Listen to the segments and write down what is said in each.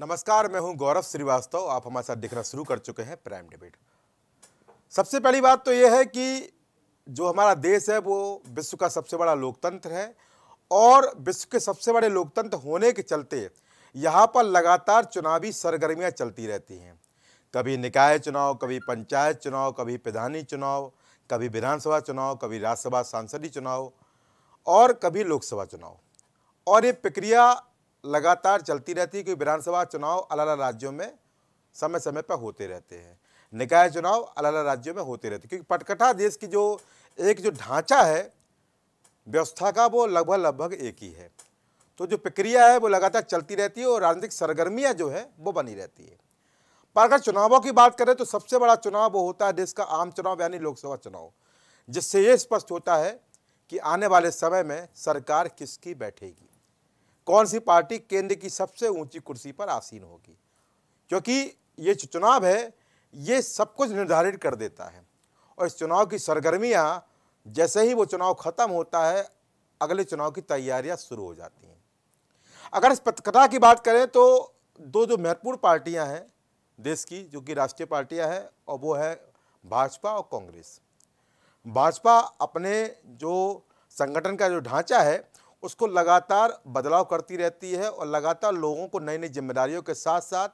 नमस्कार, मैं हूं गौरव श्रीवास्तव। आप हमारे साथ दिखना शुरू कर चुके हैं प्राइम डिबेट। सबसे पहली बात तो यह है कि जो हमारा देश है वो विश्व का सबसे बड़ा लोकतंत्र है और विश्व के सबसे बड़े लोकतंत्र होने के चलते यहाँ पर लगातार चुनावी सरगर्मियाँ चलती रहती हैं। कभी निकाय चुनाव, कभी पंचायत चुनाव, कभी प्रधानी चुनाव, कभी विधानसभा चुनाव, कभी राज्यसभा सांसदीय चुनाव और कभी लोकसभा चुनाव। और ये प्रक्रिया लगातार चलती रहती है कि विधानसभा चुनाव अलग अलग राज्यों में समय समय पर होते रहते हैं, निकाय चुनाव अलग अलग राज्यों में होते रहते हैं, क्योंकि पटकथा देश की जो ढांचा है व्यवस्था का वो लगभग एक ही है। तो जो प्रक्रिया है वो लगातार चलती रहती है और राजनीतिक सरगर्मियाँ जो है वो बनी रहती है। पर अगर चुनावों की बात करें तो सबसे बड़ा चुनाव वो होता है देश का आम चुनाव यानी लोकसभा चुनाव, जिससे ये स्पष्ट होता है कि आने वाले समय में सरकार किसकी बैठेगी, कौन सी पार्टी केंद्र की सबसे ऊंची कुर्सी पर आसीन होगी, क्योंकि ये चुनाव है ये सब कुछ निर्धारित कर देता है। और इस चुनाव की सरगर्मियाँ जैसे ही वो चुनाव ख़त्म होता है अगले चुनाव की तैयारियां शुरू हो जाती हैं। अगर इस पटकथा की बात करें तो दो जो महत्वपूर्ण पार्टियां हैं देश की, जो कि राष्ट्रीय पार्टियां हैं, और वो है भाजपा और कांग्रेस। भाजपा अपने जो संगठन का जो ढांचा है उसको लगातार बदलाव करती रहती है और लगातार लोगों को नई नई जिम्मेदारियों के साथ साथ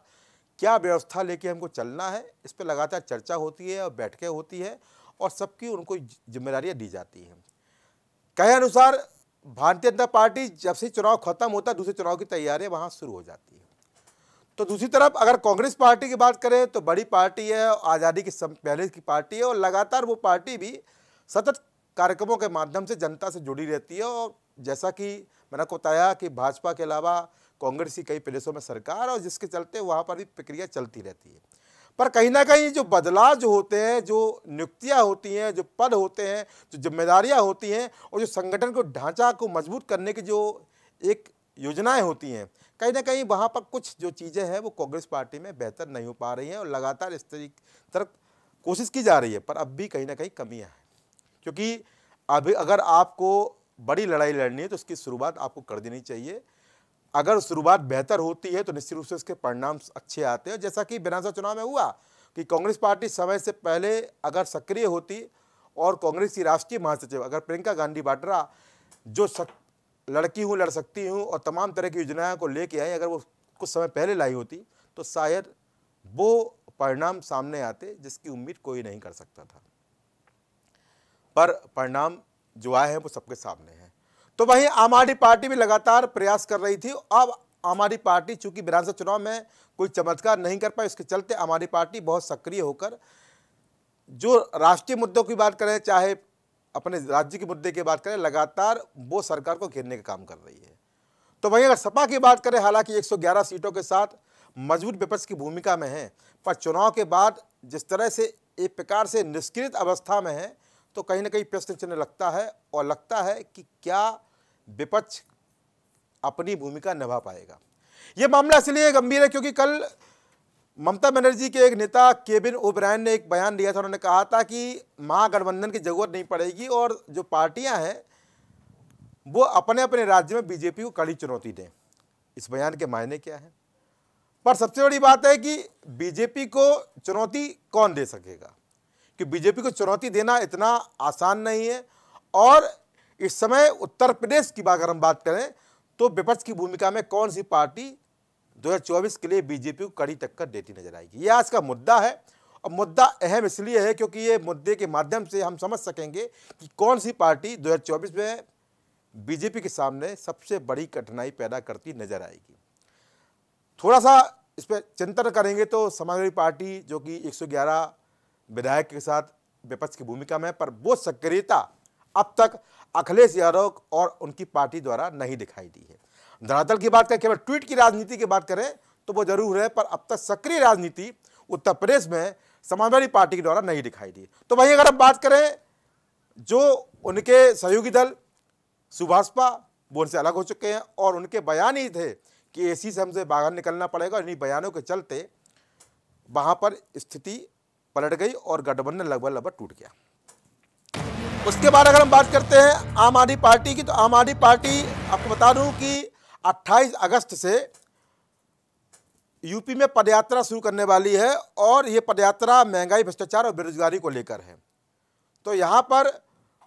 क्या व्यवस्था लेके हमको चलना है इस पर लगातार चर्चा होती है और बैठकें होती है और सबकी उनको जिम्मेदारियां दी जाती हैं। कहे अनुसार भारतीय जनता पार्टी जब से चुनाव खत्म होता है दूसरे चुनाव की तैयारियाँ वहाँ शुरू हो जाती हैं। तो दूसरी तरफ अगर कांग्रेस पार्टी की बात करें तो बड़ी पार्टी है, आज़ादी के पहले की पार्टी है और लगातार वो पार्टी भी सतत कार्यक्रमों के माध्यम से जनता से जुड़ी रहती है। और जैसा कि मैंने आपको बताया कि भाजपा के अलावा कांग्रेस की कई प्रदेशों में सरकार और जिसके चलते वहाँ पर भी प्रक्रिया चलती रहती है। पर कहीं ना कहीं जो बदलाव जो होते हैं, जो नियुक्तियाँ होती हैं, जो पद होते हैं, जो जिम्मेदारियाँ होती हैं और जो संगठन को ढांचा को मजबूत करने की जो एक योजनाएँ होती हैं, कहीं ना कहीं वहाँ पर कुछ जो चीज़ें हैं वो कांग्रेस पार्टी में बेहतर नहीं हो पा रही हैं और लगातार इस तरफ कोशिश की जा रही है। पर अब भी कहीं ना कहीं कमियाँ हैं, क्योंकि अभी अगर आपको बड़ी लड़ाई लड़नी है तो उसकी शुरुआत आपको कर देनी चाहिए। अगर शुरुआत बेहतर होती है तो निश्चित रूप से उसके परिणाम अच्छे आते हैं। जैसा कि विधानसभा चुनाव में हुआ कि कांग्रेस पार्टी समय से पहले अगर सक्रिय होती और कांग्रेस की राष्ट्रीय महासचिव अगर प्रियंका गांधी वाड्रा जो लड़की हूँ लड़ सकती हूँ और तमाम तरह की योजनाओं को लेके आई, अगर वो कुछ समय पहले लाई होती तो शायद वो परिणाम सामने आते जिसकी उम्मीद कोई नहीं कर सकता था। पर परिणाम जो आए हैं वो सबके सामने हैं। तो वहीं आम आदमी पार्टी भी लगातार प्रयास कर रही थी। अब आम आदमी पार्टी चूंकि विधानसभा चुनाव में कोई चमत्कार नहीं कर पाई, इसके चलते आम आदमी पार्टी बहुत सक्रिय होकर जो राष्ट्रीय मुद्दों की बात करें चाहे अपने राज्य के मुद्दे की बात करें लगातार वो सरकार को घेरने का काम कर रही है। तो वहीं अगर सपा की बात करें, हालांकि 111 सीटों के साथ मजबूत विपक्ष की भूमिका में है, पर चुनाव के बाद जिस तरह से एक प्रकार से निष्क्रिय अवस्था में है तो कहीं ना कहीं प्रश्न चिन्ह लगता है और लगता है कि क्या विपक्ष अपनी भूमिका निभा पाएगा। यह मामला इसलिए गंभीर है क्योंकि कल ममता बनर्जी के एक नेता केविन ओब्रायन ने एक बयान दिया था। उन्होंने कहा था कि महागठबंधन की जरूरत नहीं पड़ेगी और जो पार्टियां हैं वो अपने अपने राज्य में बीजेपी को कड़ी चुनौती दें। इस बयान के मायने क्या है? पर सबसे बड़ी बात है कि बीजेपी को चुनौती कौन दे सकेगा, कि बीजेपी को चुनौती देना इतना आसान नहीं है। और इस समय उत्तर प्रदेश की अगर हम बात करें तो विपक्ष की भूमिका में कौन सी पार्टी 2024 के लिए बीजेपी को कड़ी टक्कर देती नजर आएगी, ये आज का मुद्दा है। और मुद्दा अहम इसलिए है क्योंकि ये मुद्दे के माध्यम से हम समझ सकेंगे कि कौन सी पार्टी 2024 में बीजेपी के सामने सबसे बड़ी कठिनाई पैदा करती नजर आएगी। थोड़ा सा इस पर चिंतन करेंगे तो समाजवादी पार्टी जो कि 111 विधायक के साथ विपक्ष की भूमिका में, पर वो सक्रियता अब तक अखिलेश यादव और उनकी पार्टी द्वारा नहीं दिखाई दी है। धरातल की बात करें, केवल ट्वीट की राजनीति की बात करें तो वो जरूर है, पर अब तक सक्रिय राजनीति उत्तर प्रदेश में समाजवादी पार्टी के द्वारा नहीं दिखाई दी। तो वहीं अगर हम बात करें जो उनके सहयोगी दल सुभाषपा वो उनसे अलग हो चुके हैं और उनके बयान ही थे कि एसी से हमसे बाहर निकलना पड़ेगा। इन्हीं बयानों के चलते वहाँ पर स्थिति पलट गई और गठबंधन लगभग टूट गया। उसके बाद अगर हम बात करते हैं आम आदमी पार्टी की, तो आम आदमी पार्टी आपको बता दूं कि 28 अगस्त से यूपी में पदयात्रा शुरू करने वाली है और ये पदयात्रा महंगाई, भ्रष्टाचार और बेरोजगारी को लेकर है। तो यहाँ पर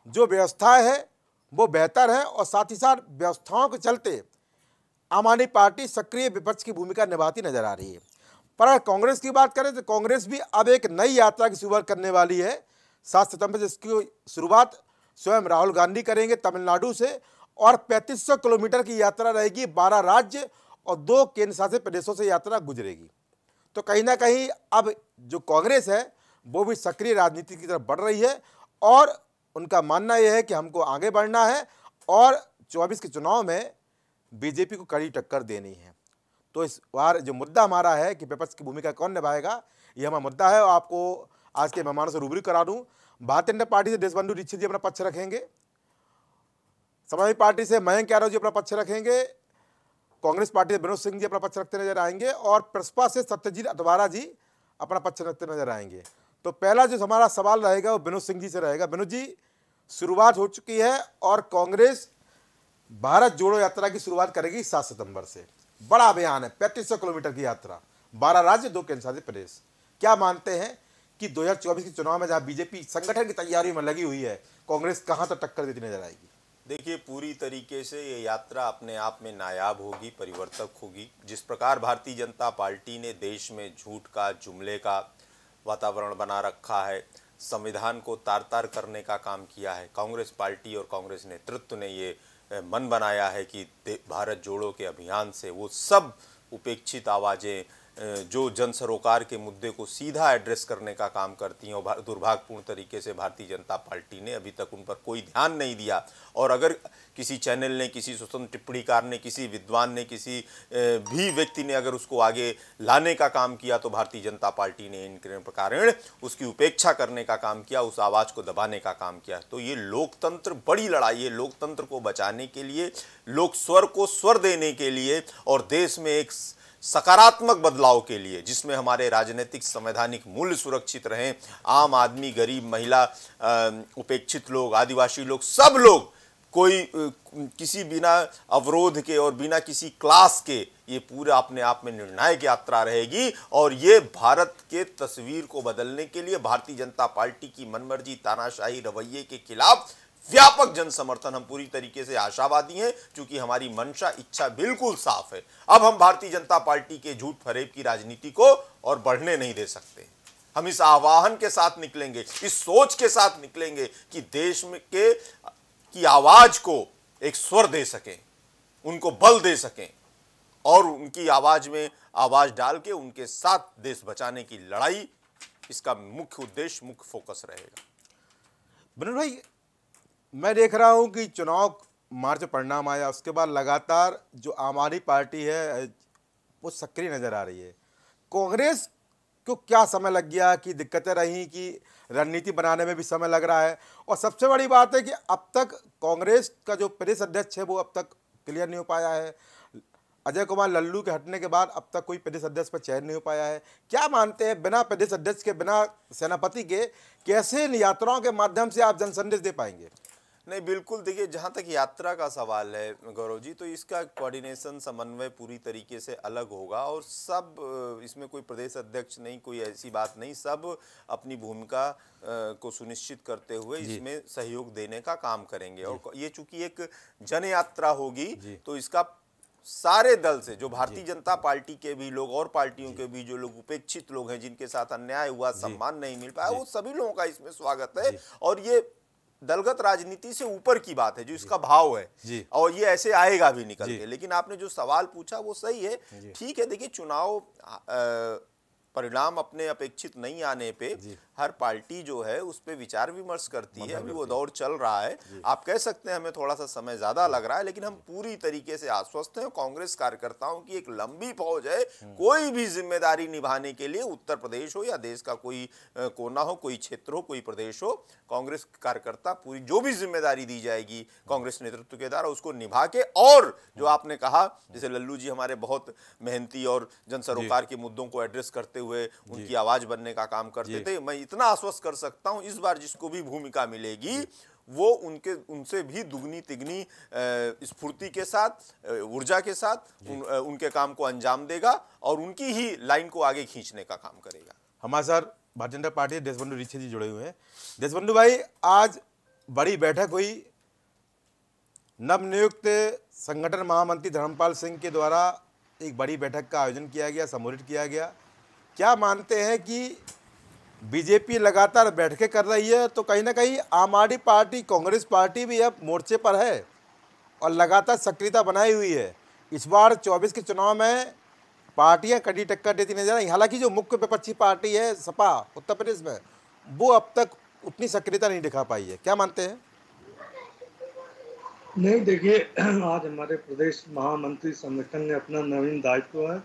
जो व्यवस्था है वो बेहतर है और साथ ही साथ व्यवस्थाओं के चलते आम आदमी पार्टी सक्रिय विपक्ष की भूमिका निभाती नजर आ रही है। पर अगर कांग्रेस की बात करें तो कांग्रेस भी अब एक नई यात्रा की शुरुआत करने वाली है। 7 सितंबर से इसकी शुरुआत स्वयं राहुल गांधी करेंगे तमिलनाडु से और 3500 किलोमीटर की यात्रा रहेगी। 12 राज्य और 2 केंद्र शासित प्रदेशों से यात्रा गुजरेगी। तो कहीं ना कहीं अब जो कांग्रेस है वो भी सक्रिय राजनीति की तरफ बढ़ रही है और उनका मानना यह है कि हमको आगे बढ़ना है और 24 के चुनाव में बीजेपी को कड़ी टक्कर देनी है। तो इस बार जो मुद्दा हमारा है कि विपक्ष की भूमिका कौन निभाएगा, ये हमारा मुद्दा है। और आपको आज के मेहमानों से रूबरू करा दूँ। भारतीय जनता पार्टी से देशबंधु रिछी जी अपना पक्ष रखेंगे, समाजवादी पार्टी से मयंक यादव जी अपना पक्ष रखेंगे, कांग्रेस पार्टी से विनोद सिंह जी अपना पक्ष रखते नजर आएंगे और प्रसपा से सत्यजीत अधवारा जी अपना पक्ष रखते नजर आएंगे। तो पहला जो हमारा सवाल रहेगा वो विनोद सिंह जी से रहेगा। विनोद जी, शुरुआत हो चुकी है और कांग्रेस भारत जोड़ो यात्रा की शुरुआत करेगी 7 सितंबर से। बड़ा अभियान है, 3500 किलोमीटर की यात्रा, 12 राज्य 2 केंद्र शासित प्रदेश। क्या मानते हैं कि 2024 के चुनाव में जहाँ बीजेपी संगठन की तैयारी में लगी हुई है, कांग्रेस कहाँ तक टक्कर देती नजर आएगी? देखिए, पूरी तरीके से ये यात्रा अपने आप में नायाब होगी, परिवर्तक होगी। जिस प्रकार भारतीय जनता पार्टी ने देश में झूठ का, जुमले का वातावरण बना रखा है, संविधान को तार तार करने का काम किया है, कांग्रेस पार्टी और कांग्रेस नेतृत्व ने ये मन बनाया है कि भारत जोड़ो के अभियान से वो सब उपेक्षित आवाज़ें जो जन सरोकार के मुद्दे को सीधा एड्रेस करने का काम करती हैं, और दुर्भाग्यपूर्ण तरीके से भारतीय जनता पार्टी ने अभी तक उन पर कोई ध्यान नहीं दिया। और अगर किसी चैनल ने, किसी स्वतंत्र टिप्पणीकार ने, किसी विद्वान ने, किसी भी व्यक्ति ने अगर उसको आगे लाने का काम किया तो भारतीय जनता पार्टी ने इन प्रकारेण उसकी उपेक्षा करने का काम किया, उस आवाज़ को दबाने का काम किया। तो ये लोकतंत्र, बड़ी लड़ाई है। लोकतंत्र को बचाने के लिए, लोक स्वर को स्वर देने के लिए और देश में एक सकारात्मक बदलाव के लिए, जिसमें हमारे राजनीतिक, संवैधानिक मूल्य सुरक्षित रहें, आम आदमी, गरीब, महिला, उपेक्षित लोग, आदिवासी लोग, सब लोग कोई किसी बिना अवरोध के और बिना किसी क्लास के, ये पूरा अपने आप में निर्णायक यात्रा रहेगी। और ये भारत के तस्वीर को बदलने के लिए भारतीय जनता पार्टी की मनमर्जी, तानाशाही रवैये के खिलाफ व्यापक जन समर्थन, हम पूरी तरीके से आशावादी हैं क्योंकि हमारी मंशा, इच्छा बिल्कुल साफ है। अब हम भारतीय जनता पार्टी के झूठ फरेब की राजनीति को और बढ़ने नहीं दे सकते। हम इस आह्वान के साथ निकलेंगे, इस सोच के साथ निकलेंगे कि देश में के की आवाज को एक स्वर दे सकें, उनको बल दे सकें और उनकी आवाज में आवाज डाल के उनके साथ देश बचाने की लड़ाई, इसका मुख्य उद्देश्य, मुख्य फोकस रहेगा। विनोद भाई, मैं देख रहा हूं कि चुनाव मार्च परिणाम आया, उसके बाद लगातार जो आम आदमी पार्टी है वो सक्रिय नज़र आ रही है। कांग्रेस को क्या समय लग गया, कि दिक्कतें रहीं कि रणनीति बनाने में भी समय लग रहा है? और सबसे बड़ी बात है कि अब तक कांग्रेस का जो प्रदेश अध्यक्ष है वो अब तक क्लियर नहीं हो पाया है। अजय कुमार लल्लू के हटने के बाद अब तक कोई प्रदेश अध्यक्ष पर चयन नहीं हो पाया है। क्या मानते हैं, बिना प्रदेश अध्यक्ष के, बिना सेनापति के, कैसे इन यात्राओं के माध्यम से आप जन संदेश दे पाएंगे? नहीं, बिल्कुल। देखिए, जहाँ तक यात्रा का सवाल है गौरव जी, तो इसका कोऑर्डिनेशन, समन्वय पूरी तरीके से अलग होगा और सब, इसमें कोई प्रदेश अध्यक्ष नहीं, कोई ऐसी बात नहीं, सब अपनी भूमिका को सुनिश्चित करते हुए इसमें सहयोग देने का काम करेंगे। और ये चूंकि एक जन यात्रा होगी तो इसका सारे दल से, जो भारतीय जनता पार्टी के भी लोग और पार्टियों के भी जो लोग उपेक्षित लोग हैं, जिनके साथ अन्याय हुआ, सम्मान नहीं मिल पाया, वो सभी लोगों का इसमें स्वागत है। और ये दलगत राजनीति से ऊपर की बात है जो इसका भाव है, और ये ऐसे आएगा भी निकल के। लेकिन आपने जो सवाल पूछा वो सही है, ठीक है। देखिए, चुनाव परिणाम अपने अपेक्षित नहीं आने पे हर पार्टी जो है उस पे विचार विमर्श करती है। अभी वो दौर चल रहा है। आप कह सकते हैं हमें थोड़ा सा समय ज़्यादा लग रहा है, लेकिन हम पूरी तरीके से आश्वस्त हैं। कांग्रेस कार्यकर्ताओं की एक लंबी फौज है, कोई भी जिम्मेदारी निभाने के लिए, उत्तर प्रदेश हो या देश का कोई कोना हो, कोई क्षेत्र हो, कोई प्रदेश हो, कांग्रेस कार्यकर्ता पूरी, जो भी जिम्मेदारी दी जाएगी कांग्रेस नेतृत्व के द्वारा, उसको निभा के। और जो आपने कहा, जैसे लल्लू जी हमारे बहुत मेहनती और जन सरोकार के मुद्दों को एड्रेस करते हुए उनकी आवाज़ बनने का काम करते थे। मैं इतना आश्वस्त कर सकता हूं, इस बार जिसको भी भूमिका मिलेगी वो उनके उनसे भी दुगनी तिगनी स्फूर्ति के साथ, ऊर्जा के साथ उनके काम को अंजाम देगा और उनकी ही लाइन को आगे खींचने का काम करेगा। हमारे साथ भारतीय जनता पार्टी देशबंधु रिछी जी जुड़े हुए हैं। देशबंधु भाई, आज बड़ी बैठक हुई, नवनियुक्त संगठन महामंत्री धर्मपाल सिंह के द्वारा एक बड़ी बैठक का आयोजन किया गया, सम्मिलित किया गया। क्या मानते हैं कि बीजेपी लगातार बैठकें कर रही है तो कहीं ना कहीं आम आदमी पार्टी, कांग्रेस पार्टी भी अब मोर्चे पर है और लगातार सक्रियता बनाई हुई है। इस बार 24 के चुनाव में पार्टियां कड़ी टक्कर देती नजर आई। हालांकि जो मुख्य विपक्षी पार्टी है सपा उत्तर प्रदेश में, वो अब तक उतनी सक्रियता नहीं दिखा पाई है। क्या मानते हैं? नहीं, देखिए, आज हमारे प्रदेश महामंत्री संगठन ने अपना नवीन दायित्व है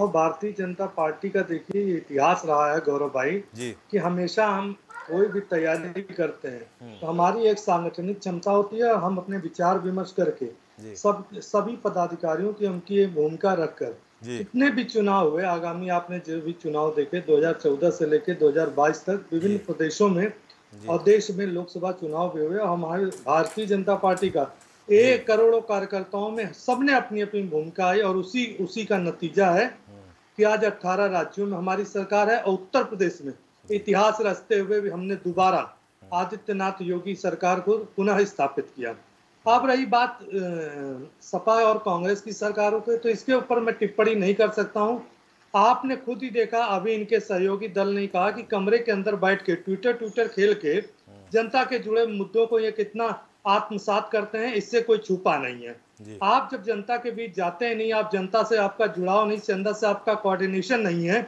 और भारतीय जनता पार्टी का देखिए इतिहास रहा है गौरव भाई कि हमेशा हम कोई भी तैयारी करते हैं तो हमारी एक सांगठनिक क्षमता होती है और हम अपने विचार विमर्श करके सभी पदाधिकारियों की उनकी भूमिका रखकर जितने भी चुनाव हुए, आगामी आपने जो भी चुनाव देखे 2014 से लेकर 2022 तक विभिन्न प्रदेशों में और देश में लोकसभा चुनाव भी हुए और हमारे भारतीय जनता पार्टी का 1 करोड़ कार्यकर्ताओं में सबने अपनी अपनी भूमिका आई और उसी का नतीजा है कि आज 18 राज्यों में हमारी सरकार है और उत्तर प्रदेश में इतिहास रचते हुए भी हमने दोबारा आदित्यनाथ योगी सरकार को पुनः स्थापित किया। आप रही बात सपा और कांग्रेस की सरकारों के, तो इसके ऊपर मैं टिप्पणी नहीं कर सकता हूँ। आपने खुद ही देखा, अभी इनके सहयोगी दल ने कहा कि कमरे के अंदर बैठ के ट्विटर खेल के जनता के जुड़े मुद्दों को ये कितना आत्मसात करते हैं, इससे कोई छुपा नहीं है। आप जब जनता के बीच जाते हैं नहीं, आप जनता से आपका जुड़ाव नहीं, जनता से आपका कोऑर्डिनेशन नहीं है,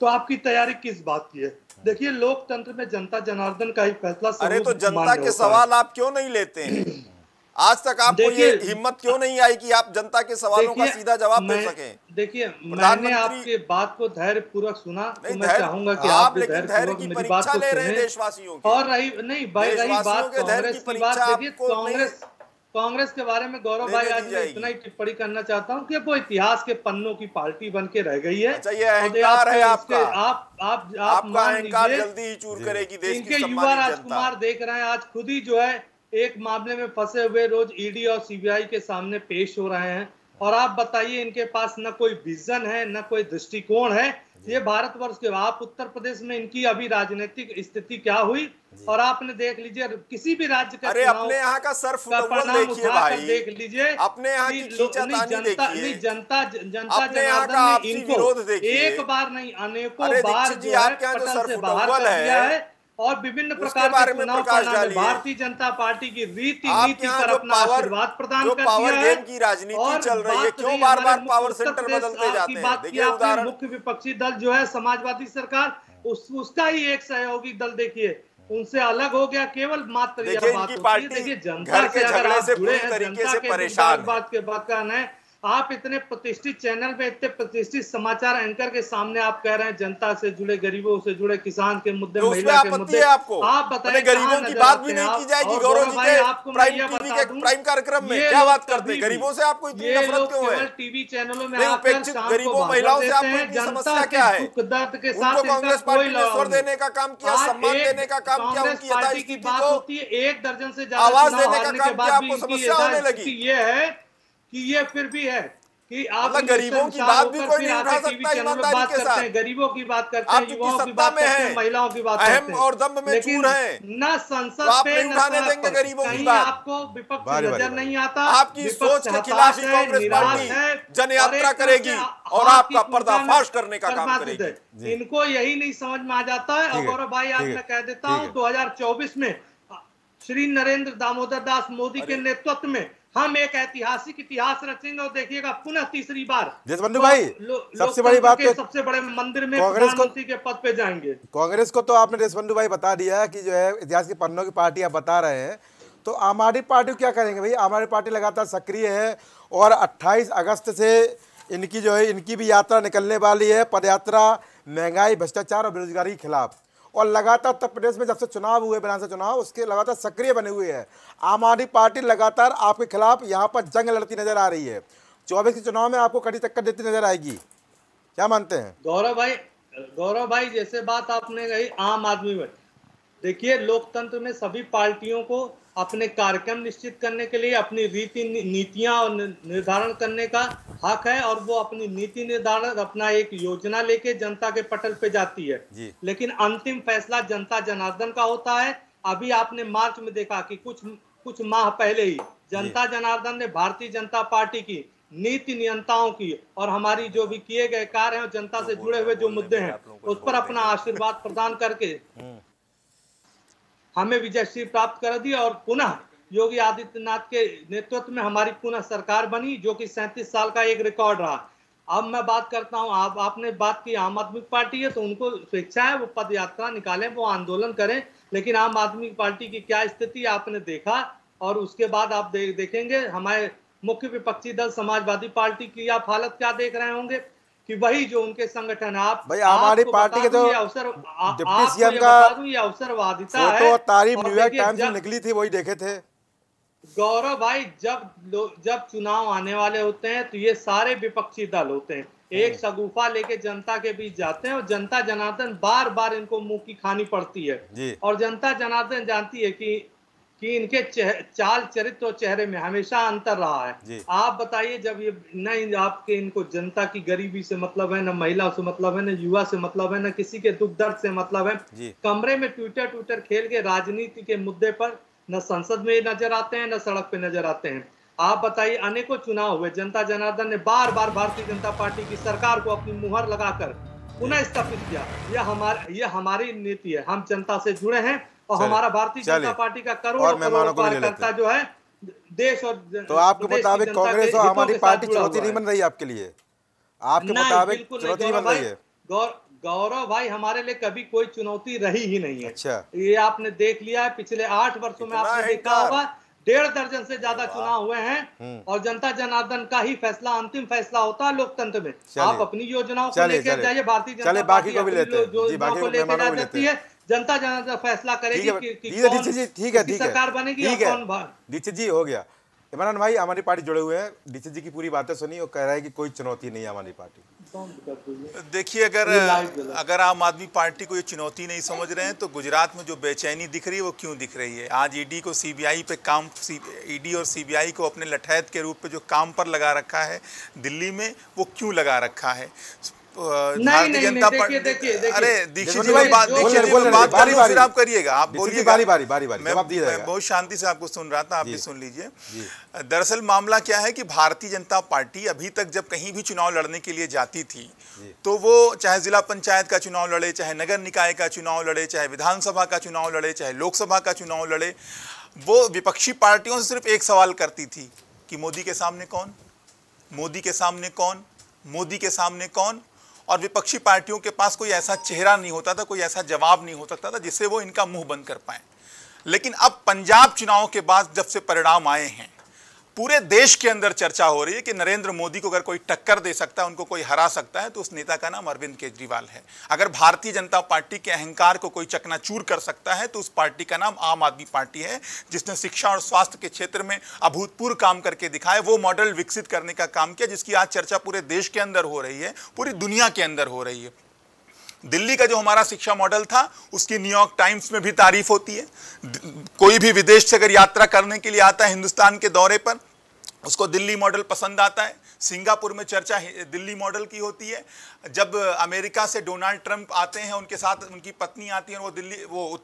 तो आपकी तैयारी किस बात की है? देखिए, लोकतंत्र में जनता जनार्दन का ही फैसला। अरे तो जनता के सवाल आप क्यों नहीं लेते हैं? आज तक आपको ये हिम्मत क्यों नहीं आई कि आप जनता के सवालों का सीधा जवाब दे सकें? देखिए, मैंने आपके बात को धैर्यपूर्वक सुना, तो मैं चाहूंगा कि आप धैर्य की परीक्षा ले रहे हैं देशवासियों की। और रही बात कांग्रेस की बात, देखिए कांग्रेस के बारे में गौरव भाई, आज मैं इतना ही टिप्पणी करना चाहता हूँ कि वो इतिहास के पन्नों की पार्टी बन के रह गई है। इनके युवा राजकुमार देख रहे हैं, आज खुद ही जो है एक मामले में फंसे हुए रोज ईडी और सीबीआई के सामने पेश हो रहे हैं और आप बताइए इनके पास न कोई विजन है न कोई दृष्टिकोण है। ये भारतवर्ष के, आप उत्तर प्रदेश में इनकी अभी राजनीतिक स्थिति क्या हुई और आपने देख लीजिए किसी भी राज्य का, अरे अपने यहाँ का सर्फ देखिए भाई, देख लीजिए अपने यहाँ की खींचातानी देखिए, जनता जनता जनार्दन ने इनको एक बार नहीं अनेकों बार जो है पटल से बाहर कर दिया है और विभिन्न प्रकार के चुनाव परिणाम भारतीय जनता पार्टी की रीति नीति पर अपना आशीर्वाद प्रदान कर दिया है। की राजनीति चल रही है, क्यों बार-बार पावर सेंटर बदलते जाते हैं? देखिए उदाहरण, मुख्य विपक्षी दल जो है समाजवादी सरकार, उसका ही एक सहयोगी दल देखिए उनसे अलग हो गया, केवल मात्र यह बात होती है। देखिए, जनता से अगर आप जुड़े हैं, जनता के बात के बात का है, आप इतने प्रतिष्ठित चैनल पे इतने प्रतिष्ठित समाचार एंकर के सामने आप कह रहे हैं जनता से जुड़े, गरीबों से जुड़े, किसान के मुद्दे, महिला के मुद्दे, आपको आप बताइए गरीबों की बात भी नहीं की जाएगी? गौरव जी आपको प्राइम कार्यक्रम में क्या बात करते हैं? गरीबों से आपको इतनी नफरत क्यों है? टीवी चैनलों में गरीबों महिलाओं से आपको समस्या क्या है? कांग्रेस पार्टी ने जोर देने का काम किया, सम्मान देने का काम किया, उनकी यथाई की बात होती है, 1 दर्जन से ज्यादा आवाज देने का काम किया, आपको समस्या होने लगी। ये है कि ये फिर भी है कि आप गरीबों की बात भी कोई नहीं उठा सकता ईमानदारी के साथ, गरीबों की बात करते हैं, युवाओं की बात करते हैं, महिलाओं की बात करते हैं और दंभ में चूर है, न संसद पे उठाने देंगे गरीबों की बात, आपको विपक्ष नजर नहीं आता। आपकी सोच के खिलाफ कांग्रेस पार्टी जन यात्रा करेगी और आपका पर्दाफाश करने का काम करेगी। इनको यही नहीं समझ में आ जाता है। गौरव भाई, आप मैं कह देता हूँ 2024 में श्री नरेंद्र दामोदर दास मोदी के नेतृत्व में हम एक ऐतिहासिक इतिहास रचेंगे और देखिएगा पुनः तीसरी बार देशबंधु भाई सबसे बड़ी बात है, सबसे बड़े मंदिर में प्रधानमंत्री के पद पे जाएंगे। कांग्रेस को तो आपने देशबंधु भाई बता दिया है कि जो है इतिहास के पन्नों की पार्टी आप बता रहे हैं, तो आम आदमी पार्टी क्या करेंगे भाई? आम आदमी पार्टी लगातार सक्रिय है और 28 अगस्त से इनकी जो है इनकी भी यात्रा निकलने वाली है, पदयात्रा महंगाई, भ्रष्टाचार और बेरोजगारी के खिलाफ, और लगातार उत्तर प्रदेश में जब से चुनाव हुए विधानसभा चुनाव उसके लगातार सक्रिय बने हुए हैं। आम आदमी पार्टी लगातार आपके खिलाफ यहाँ पर जंग लड़ती नजर आ रही है, 24 के चुनाव में आपको कड़ी टक्कर देती नजर आएगी। क्या मानते हैं गौरव भाई? गौरव भाई, जैसे बात आपने कही आम आदमी में देखिए, लोकतंत्र में सभी पार्टियों को अपने कार्यक्रम निश्चित करने के लिए अपनी रीति नीतियां और निर्धारण करने का हक है, और वो अपनी नीति निर्धारण अपना एक योजना लेके जनता के पटल पे जाती है, लेकिन अंतिम फैसला जनता जनार्दन का होता है। अभी आपने मार्च में देखा कि कुछ माह पहले ही जनता जनार्दन ने भारतीय जनता पार्टी की नीति नियंताओं की और हमारी जो भी किए गए कार्य हैं, जनता से जुड़े हुए जो मुद्दे हैं उस पर अपना आशीर्वाद प्रदान करके हमें विजयश्री प्राप्त कर दी, और पुनः योगी आदित्यनाथ के नेतृत्व में हमारी पुनः सरकार बनी, जो कि 37 साल का एक रिकॉर्ड रहा। अब मैं बात करता हूं, आपने बात की आम आदमी पार्टी है, तो उनको स्वेच्छा है, वो पद यात्रा निकालें, वो आंदोलन करें, लेकिन आम आदमी पार्टी की क्या स्थिति आपने देखा, और उसके बाद आप देखेंगे हमारे मुख्य विपक्षी दल समाजवादी पार्टी की आप हालत क्या देख रहे होंगे कि वही जो उनके संगठन आप भाई हमारी पार्टी के तो डिप्टी सीएम का अवसरवादिता है, तो तारीफ न्यूयॉर्क टाइम्स में निकली थी, वही देखे थे गौरव भाई। जब चुनाव आने वाले होते हैं तो ये सारे विपक्षी दल होते हैं, एक सगुफा लेके जनता के बीच जाते हैं, और जनता जनार्दन बार बार इनको मुंह की खानी पड़ती है, और जनता जनार्दन जानती है कि इनके चाल चरित्र और चेहरे में हमेशा अंतर रहा है। आप बताइए, जब ये न आपके इनको जनता की गरीबी से मतलब है, न महिला से मतलब है, न युवा से मतलब है, न किसी के दुख दर्द से मतलब है, कमरे में ट्विटर खेल के राजनीति के मुद्दे पर न संसद में नजर आते हैं, न सड़क पे नजर आते हैं। आप बताइए, अनेकों चुनाव हुए, जनता जनार्दन ने बार बार भारतीय जनता पार्टी की सरकार को अपनी मुहर लगाकर पुनः स्थापित किया। ये हमारी नीति है, हम जनता से जुड़े हैं, और हमारा भारतीय जनता पार्टी का करोड़ों कार्यकर्ता जो है देश और तो आपके मुताबिक कांग्रेस और हमारी पार्टी चुनौती नहीं बन रही आपके लिए, आपके मुताबिक चुनौती बन रही है? गौरव भाई, हमारे लिए कभी कोई चुनौती रही ही नहीं है। अच्छा, ये आपने देख लिया है, पिछले 8 वर्षों में आपने देखा होगा 1.5 दर्जन से ज्यादा चुनाव हुए हैं, और जनता जनार्दन का ही फैसला अंतिम फैसला होता है लोकतंत्र में। आप अपनी योजनाओं को लेकर जाइए, भारतीय जनता पार्टी को लेकर जा सकती है, जनता जनार्दन फैसला करेगी कि ठीक है सरकार बनेगी और कौन भाग। दीक्षित जी हो गया, इमरान भाई हमारी पार्टी जुड़े हुए हैं, दीक्षित जी की पूरी बातें सुनी, और कह रहा है कि कोई चुनौती नहीं है हमारी पार्टी। देखिए, अगर आम आदमी पार्टी को ये चुनौती नहीं समझ रहे हैं, तो गुजरात में जो बेचैनी दिख रही है वो क्यों दिख रही है? आज ईडी को सीबीआई पे काम, ईडी और सीबीआई को अपने लठैत के रूप में जो काम पर लगा रखा है दिल्ली में, वो क्यों लगा रखा है? भारतीय जनता पार्टी, अरे दीक्षित जी बात फिर आप करिएगा, आप बोलिए बारी बारी। मैं बहुत शांति से आपको सुन रहा था, आप भी सुन लीजिए। दरअसल मामला क्या है कि भारतीय जनता पार्टी अभी तक जब कहीं भी चुनाव लड़ने के लिए जाती थी, तो वो चाहे जिला पंचायत का चुनाव लड़े, चाहे नगर निकाय का चुनाव लड़े, चाहे विधानसभा का चुनाव लड़े, चाहे लोकसभा का चुनाव लड़े, वो विपक्षी पार्टियों से सिर्फ एक सवाल करती थी कि मोदी के सामने कौन। और विपक्षी पार्टियों के पास कोई ऐसा चेहरा नहीं होता था, कोई ऐसा जवाब नहीं होता था जिससे वो इनका मुंह बंद कर पाए। लेकिन अब पंजाब चुनाव के बाद जब से परिणाम आए हैं, पूरे देश के अंदर चर्चा हो रही है कि नरेंद्र मोदी को अगर कोई टक्कर दे सकता है, उनको कोई हरा सकता है, तो उस नेता का नाम अरविंद केजरीवाल है। अगर भारतीय जनता पार्टी के अहंकार को कोई चकनाचूर कर सकता है, तो उस पार्टी का नाम आम आदमी पार्टी है, जिसने शिक्षा और स्वास्थ्य के क्षेत्र में अभूतपूर्व काम करके दिखाया, वो मॉडल विकसित करने का काम किया, जिसकी आज चर्चा पूरे देश के अंदर हो रही है, पूरी दुनिया के अंदर हो रही है। दिल्ली का जो हमारा शिक्षा मॉडल था, उसकी न्यूयॉर्क टाइम्स में भी तारीफ होती है। कोई भी विदेश से अगर यात्रा करने के लिए आता है हिंदुस्तान के दौरे पर, उसको दिल्ली मॉडल पसंद आता है। सिंगापुर में चर्चा दिल्ली मॉडल की होती है। जब अमेरिका से डोनाल्ड ट्रंप आते हैं, उनके साथ उनकी पत्नी आती है, और वो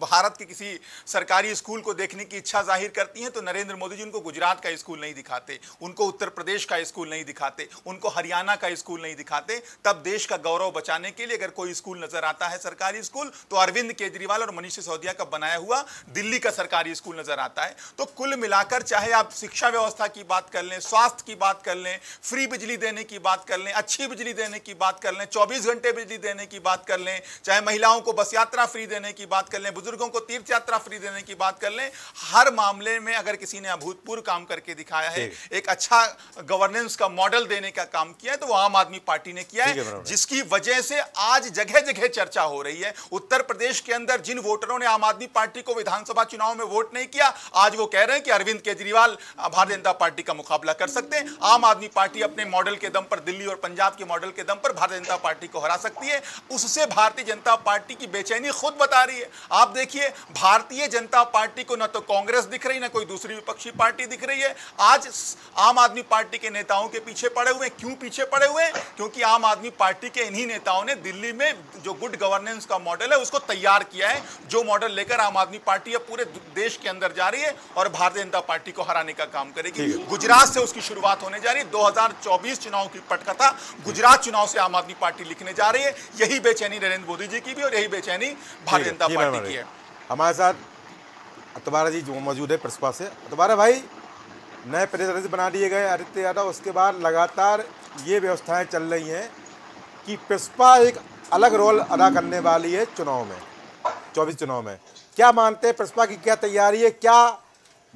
भारत के किसी सरकारी स्कूल को देखने की इच्छा जाहिर करती हैं, तो नरेंद्र मोदी जी उनको गुजरात का स्कूल नहीं दिखाते, उनको उत्तर प्रदेश का स्कूल नहीं दिखाते, उनको हरियाणा का स्कूल नहीं दिखाते। तब देश का गौरव बचाने के लिए अगर कोई स्कूल नजर आता है, सरकारी स्कूल, तो अरविंद केजरीवाल और मनीष सिसोदिया का बनाया हुआ दिल्ली का सरकारी स्कूल नजर आता है। तो कुल मिलाकर चाहे आप शिक्षा व्यवस्था की बात कर लें, स्वास्थ्य की बात कर लें, फ्री बिजली देने की बात कर लें, अच्छी बिजली देने की बात कर लें, 24 घंटे बिजली देने की बात कर लें, चाहे महिलाओं को बस यात्रा फ्री देने की बात कर लें, बुजुर्गों को तीर्थ यात्रा फ्री देने की बात कर लें, हर मामले में अगर किसी ने अभूतपूर्व काम करके दिखाया है, एक अच्छा गवर्नेंस का मॉडल देने का काम किया है, तो वो आम आदमी पार्टी ने किया है, जिसकी वजह से आज जगह जगह चर्चा हो रही है। उत्तर प्रदेश के अंदर जिन वोटरों ने आम आदमी पार्टी को विधानसभा चुनाव में वोट नहीं किया, आज वो कह रहे हैं कि अरविंद केजरीवाल भारतीय जनता पार्टी का मुकाबला कर सकते हैं। आम आदमी पार्टी अपने मॉडल के दम पर, दिल्ली और पंजाब के मॉडल के दम पर भारतीय जनता पार्टी को हरा सकती है। उससे भारतीय जनता पार्टी की बेचैनी खुद बता रही है। आप देखिए, भारतीय जनता पार्टी को न तो कांग्रेस दिख रही, न कोई दूसरी विपक्षी पार्टी दिख रही है। आज आम आदमी पार्टी के नेताओं के पीछे पड़े हुए। क्यों पीछे पड़े हुए? क्योंकि आम आदमी पार्टी के इन्हीं नेताओं ने दिल्ली में जो गुड गवर्नेंस का मॉडल है उसको तैयार किया है, जो मॉडल लेकर आम आदमी पार्टी अब पूरे देश के अंदर जा रही है और भारतीय जनता पार्टी को हराने का काम करेगी। गुजरात से उसकी शुरुआत होने जा रही है। 2024 चुनाव की पटकथा गुजरात चुनाव से आम आदमी पार्टी लिखने जा रही है। यही बेचैनी नरेंद्र मोदी जी की भी और यही बेचैनी भारतीय जनता पार्टी की है। हमारे साथ अधवारा जी जो मौजूद है प्रसपा से। अधवारा भाई, नए प्रेस अध्यक्ष बना दिए गए आदित्य यादव, उसके बाद लगातार ये व्यवस्थाएं चल रही हैं कि प्रसपा एक अलग रोल अदा करने वाली है चुनाव में, 24 चुनाव में। क्या मानते हैं प्रसपा की क्या तैयारी है? क्या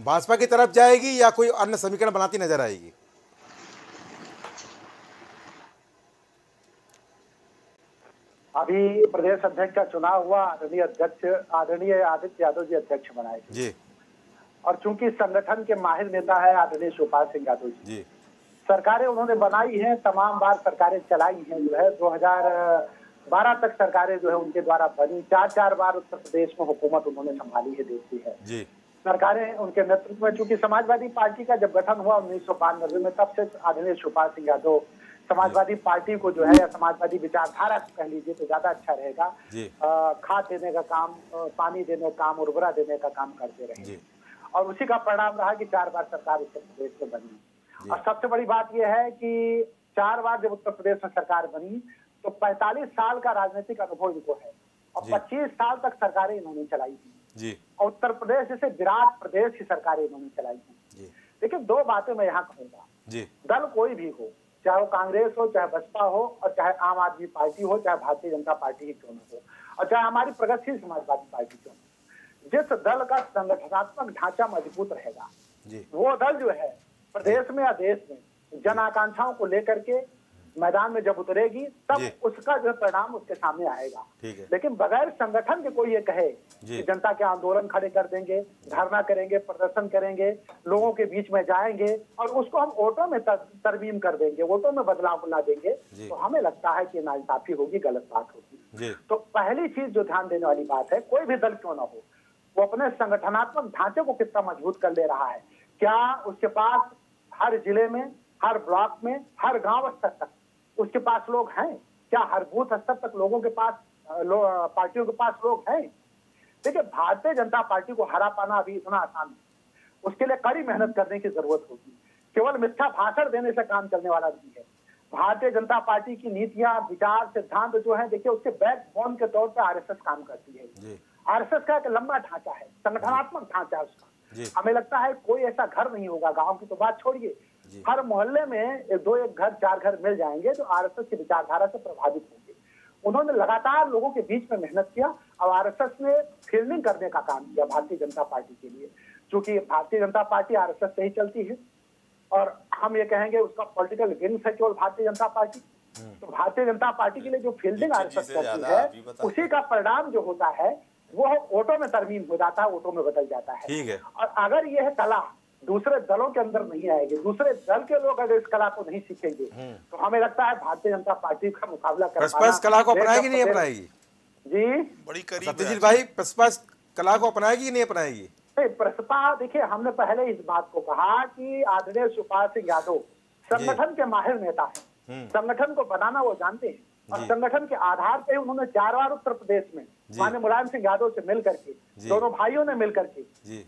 भाजपा की तरफ जाएगी या कोई अन्य समीकरण बनाती नजर आएगी? अभी प्रदेश अध्यक्ष का चुनाव हुआ, आदरणीय आदित्य यादव जी अध्यक्ष बनाए जी, और चूंकि संगठन के माहिर नेता है आदरणीय शिवपाल सिंह यादव जी। सरकारें उन्होंने बनाई हैं, तमाम बार सरकारें चलाई हैं। जो है 2012 तक सरकारें जो है उनके द्वारा बनी, चार बार उत्तर प्रदेश में हुकूमत उन्होंने संभाली है, देश की है जी। सरकारें उनके नेतृत्व में, चूंकि समाजवादी पार्टी का जब गठन हुआ 1992 में, तब से आदरणीय शिवपाल सिंह यादव समाजवादी पार्टी को जो है, या समाजवादी विचारधारा कह लीजिए तो ज्यादा अच्छा रहेगा, खाद देने का काम, पानी देने का काम, उर्वरा देने का काम करते रहे, और उसी का परिणाम रहा कि 4 बार सरकार उत्तर प्रदेश में बनी। और सबसे बड़ी बात यह है कि 4 बार जब उत्तर प्रदेश में सरकार बनी तो 45 साल का राजनीतिक अनुभव इनको है और 25 साल तक सरकारें इन्होंने चलाई थी और उत्तर प्रदेश जैसे विराट प्रदेश की सरकारें इन्होंने चलाई थी। लेकिन 2 बातें मैं यहाँ कहूँगा, दल कोई भी हो, चाहे वो कांग्रेस हो, चाहे बसपा हो, और चाहे आम आदमी पार्टी हो, चाहे भारतीय जनता पार्टी ही क्यों न हो, और चाहे हमारी प्रगतिशील समाजवादी पार्टी क्यों, जिस दल का संगठनात्मक ढांचा मजबूत रहेगा वो दल जो है प्रदेश में या देश में जन आकांक्षाओं को लेकर के मैदान में जब उतरेगी तब उसका जो परिणाम उसके सामने आएगा। लेकिन बगैर संगठन के कोई ये कहे कि जनता के आंदोलन खड़े कर देंगे, धरना करेंगे, प्रदर्शन करेंगे, लोगों के बीच में जाएंगे और उसको हम वोटों में तरमीम कर देंगे, वोटों में बदलाव ला देंगे, तो हमें लगता है कि नाइंसाफी होगी, गलत बात होगी। तो पहली चीज जो ध्यान देने वाली बात है, कोई भी दल क्यों ना हो, वो अपने संगठनात्मक ढांचे को कितना मजबूत कर ले रहा है, क्या उसके पास हर जिले में, हर ब्लॉक में, हर गांव स्तर तक उसके पास लोग हैं, क्या हर बूथ स्तर तक लोगों के पास पार्टियों के पास लोग हैं। देखिए, भारतीय जनता पार्टी को हरा पाना अभी इतना आसान है, उसके लिए कड़ी मेहनत करने की जरूरत होगी। केवल मिथ्या भाषण देने से काम चलने वाला नहीं है। भारतीय जनता पार्टी की नीतियां, विचार, सिद्धांत जो है, देखिए उसके बैकबोन के तौर पर RSS काम करती है। RSS का एक लंबा ढांचा है, संगठनात्मक ढांचा उसका। हमें लगता है कोई ऐसा घर नहीं होगा, गांव की तो बात छोड़िए, हर मोहल्ले में 2-1 घर 4 घर मिल जाएंगे जो RSS की विचारधारा से प्रभावित होंगे। उन्होंने लगातार लोगों के बीच में मेहनत किया और RSS ने फील्डिंग करने का काम किया भारतीय जनता पार्टी के लिए, क्योंकि भारतीय जनता पार्टी RSS से ही चलती है और हम ये कहेंगे उसका पॉलिटिकल विंग्स है केवल भारतीय जनता पार्टी। तो भारतीय जनता पार्टी के लिए जो फील्डिंग RSS करती है उसी का परिणाम जो होता है वो वोटों में तरमीम हो जाता है, वोटों में बदल जाता है। ठीक है, और अगर यह कला दूसरे दलों के अंदर नहीं आएगी, दूसरे दल के लोग अगर इस कला को नहीं सीखेंगे तो हमें लगता है भारतीय जनता पार्टी का मुकाबला अपनाएगी जी। बड़ी सत्यजीत भाई, प्रसपा कला को अपनाएगी कि नहीं अपनाएगी? नहीं, प्रसपा देखिये हमने पहले इस बात को कहा कि आदरणीय शिवपाल सिंह यादव संगठन के माहिर नेता है, संगठन को बनाना वो जानते हैं और संगठन के आधार पे उन्होंने 4 बार उत्तर प्रदेश में माननीय मुलायम सिंह यादव से मिलकर के, दोनों भाइयों ने मिलकर के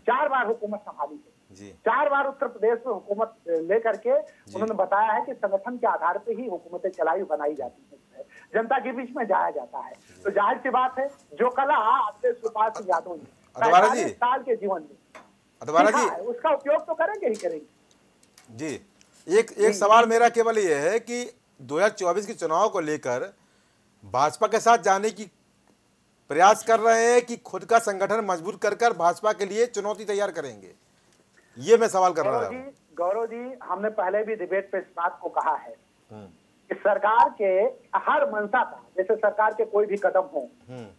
4 बार हुकूमत संभाली है, 4 बार उत्तर प्रदेश में हुकूमत लेकर के उन्होंने बताया है कि संगठन के आधार पे ही हुकूमतें चलाई बनाई जाती है, जनता के बीच में जाया जाता है। तो जाहिर सी बात है जो कला अपने शिवपाल सिंह यादव ने 45 साल के जीवन में उसका उपयोग तो करेंगे ही करेंगे जी। एक सवाल मेरा केवल ये है कि 2024 के चुनाव को लेकर भाजपा के साथ जाने की प्रयास कर रहे हैं कि खुद का संगठन मजबूत कर भाजपा के लिए चुनौती तैयार करेंगे, ये मैं सवाल कर रहा हूँ। गौरव जी, हमने पहले भी डिबेट पे इस बात को कहा है कि सरकार के हर मंशा का, जैसे सरकार के कोई भी कदम हो,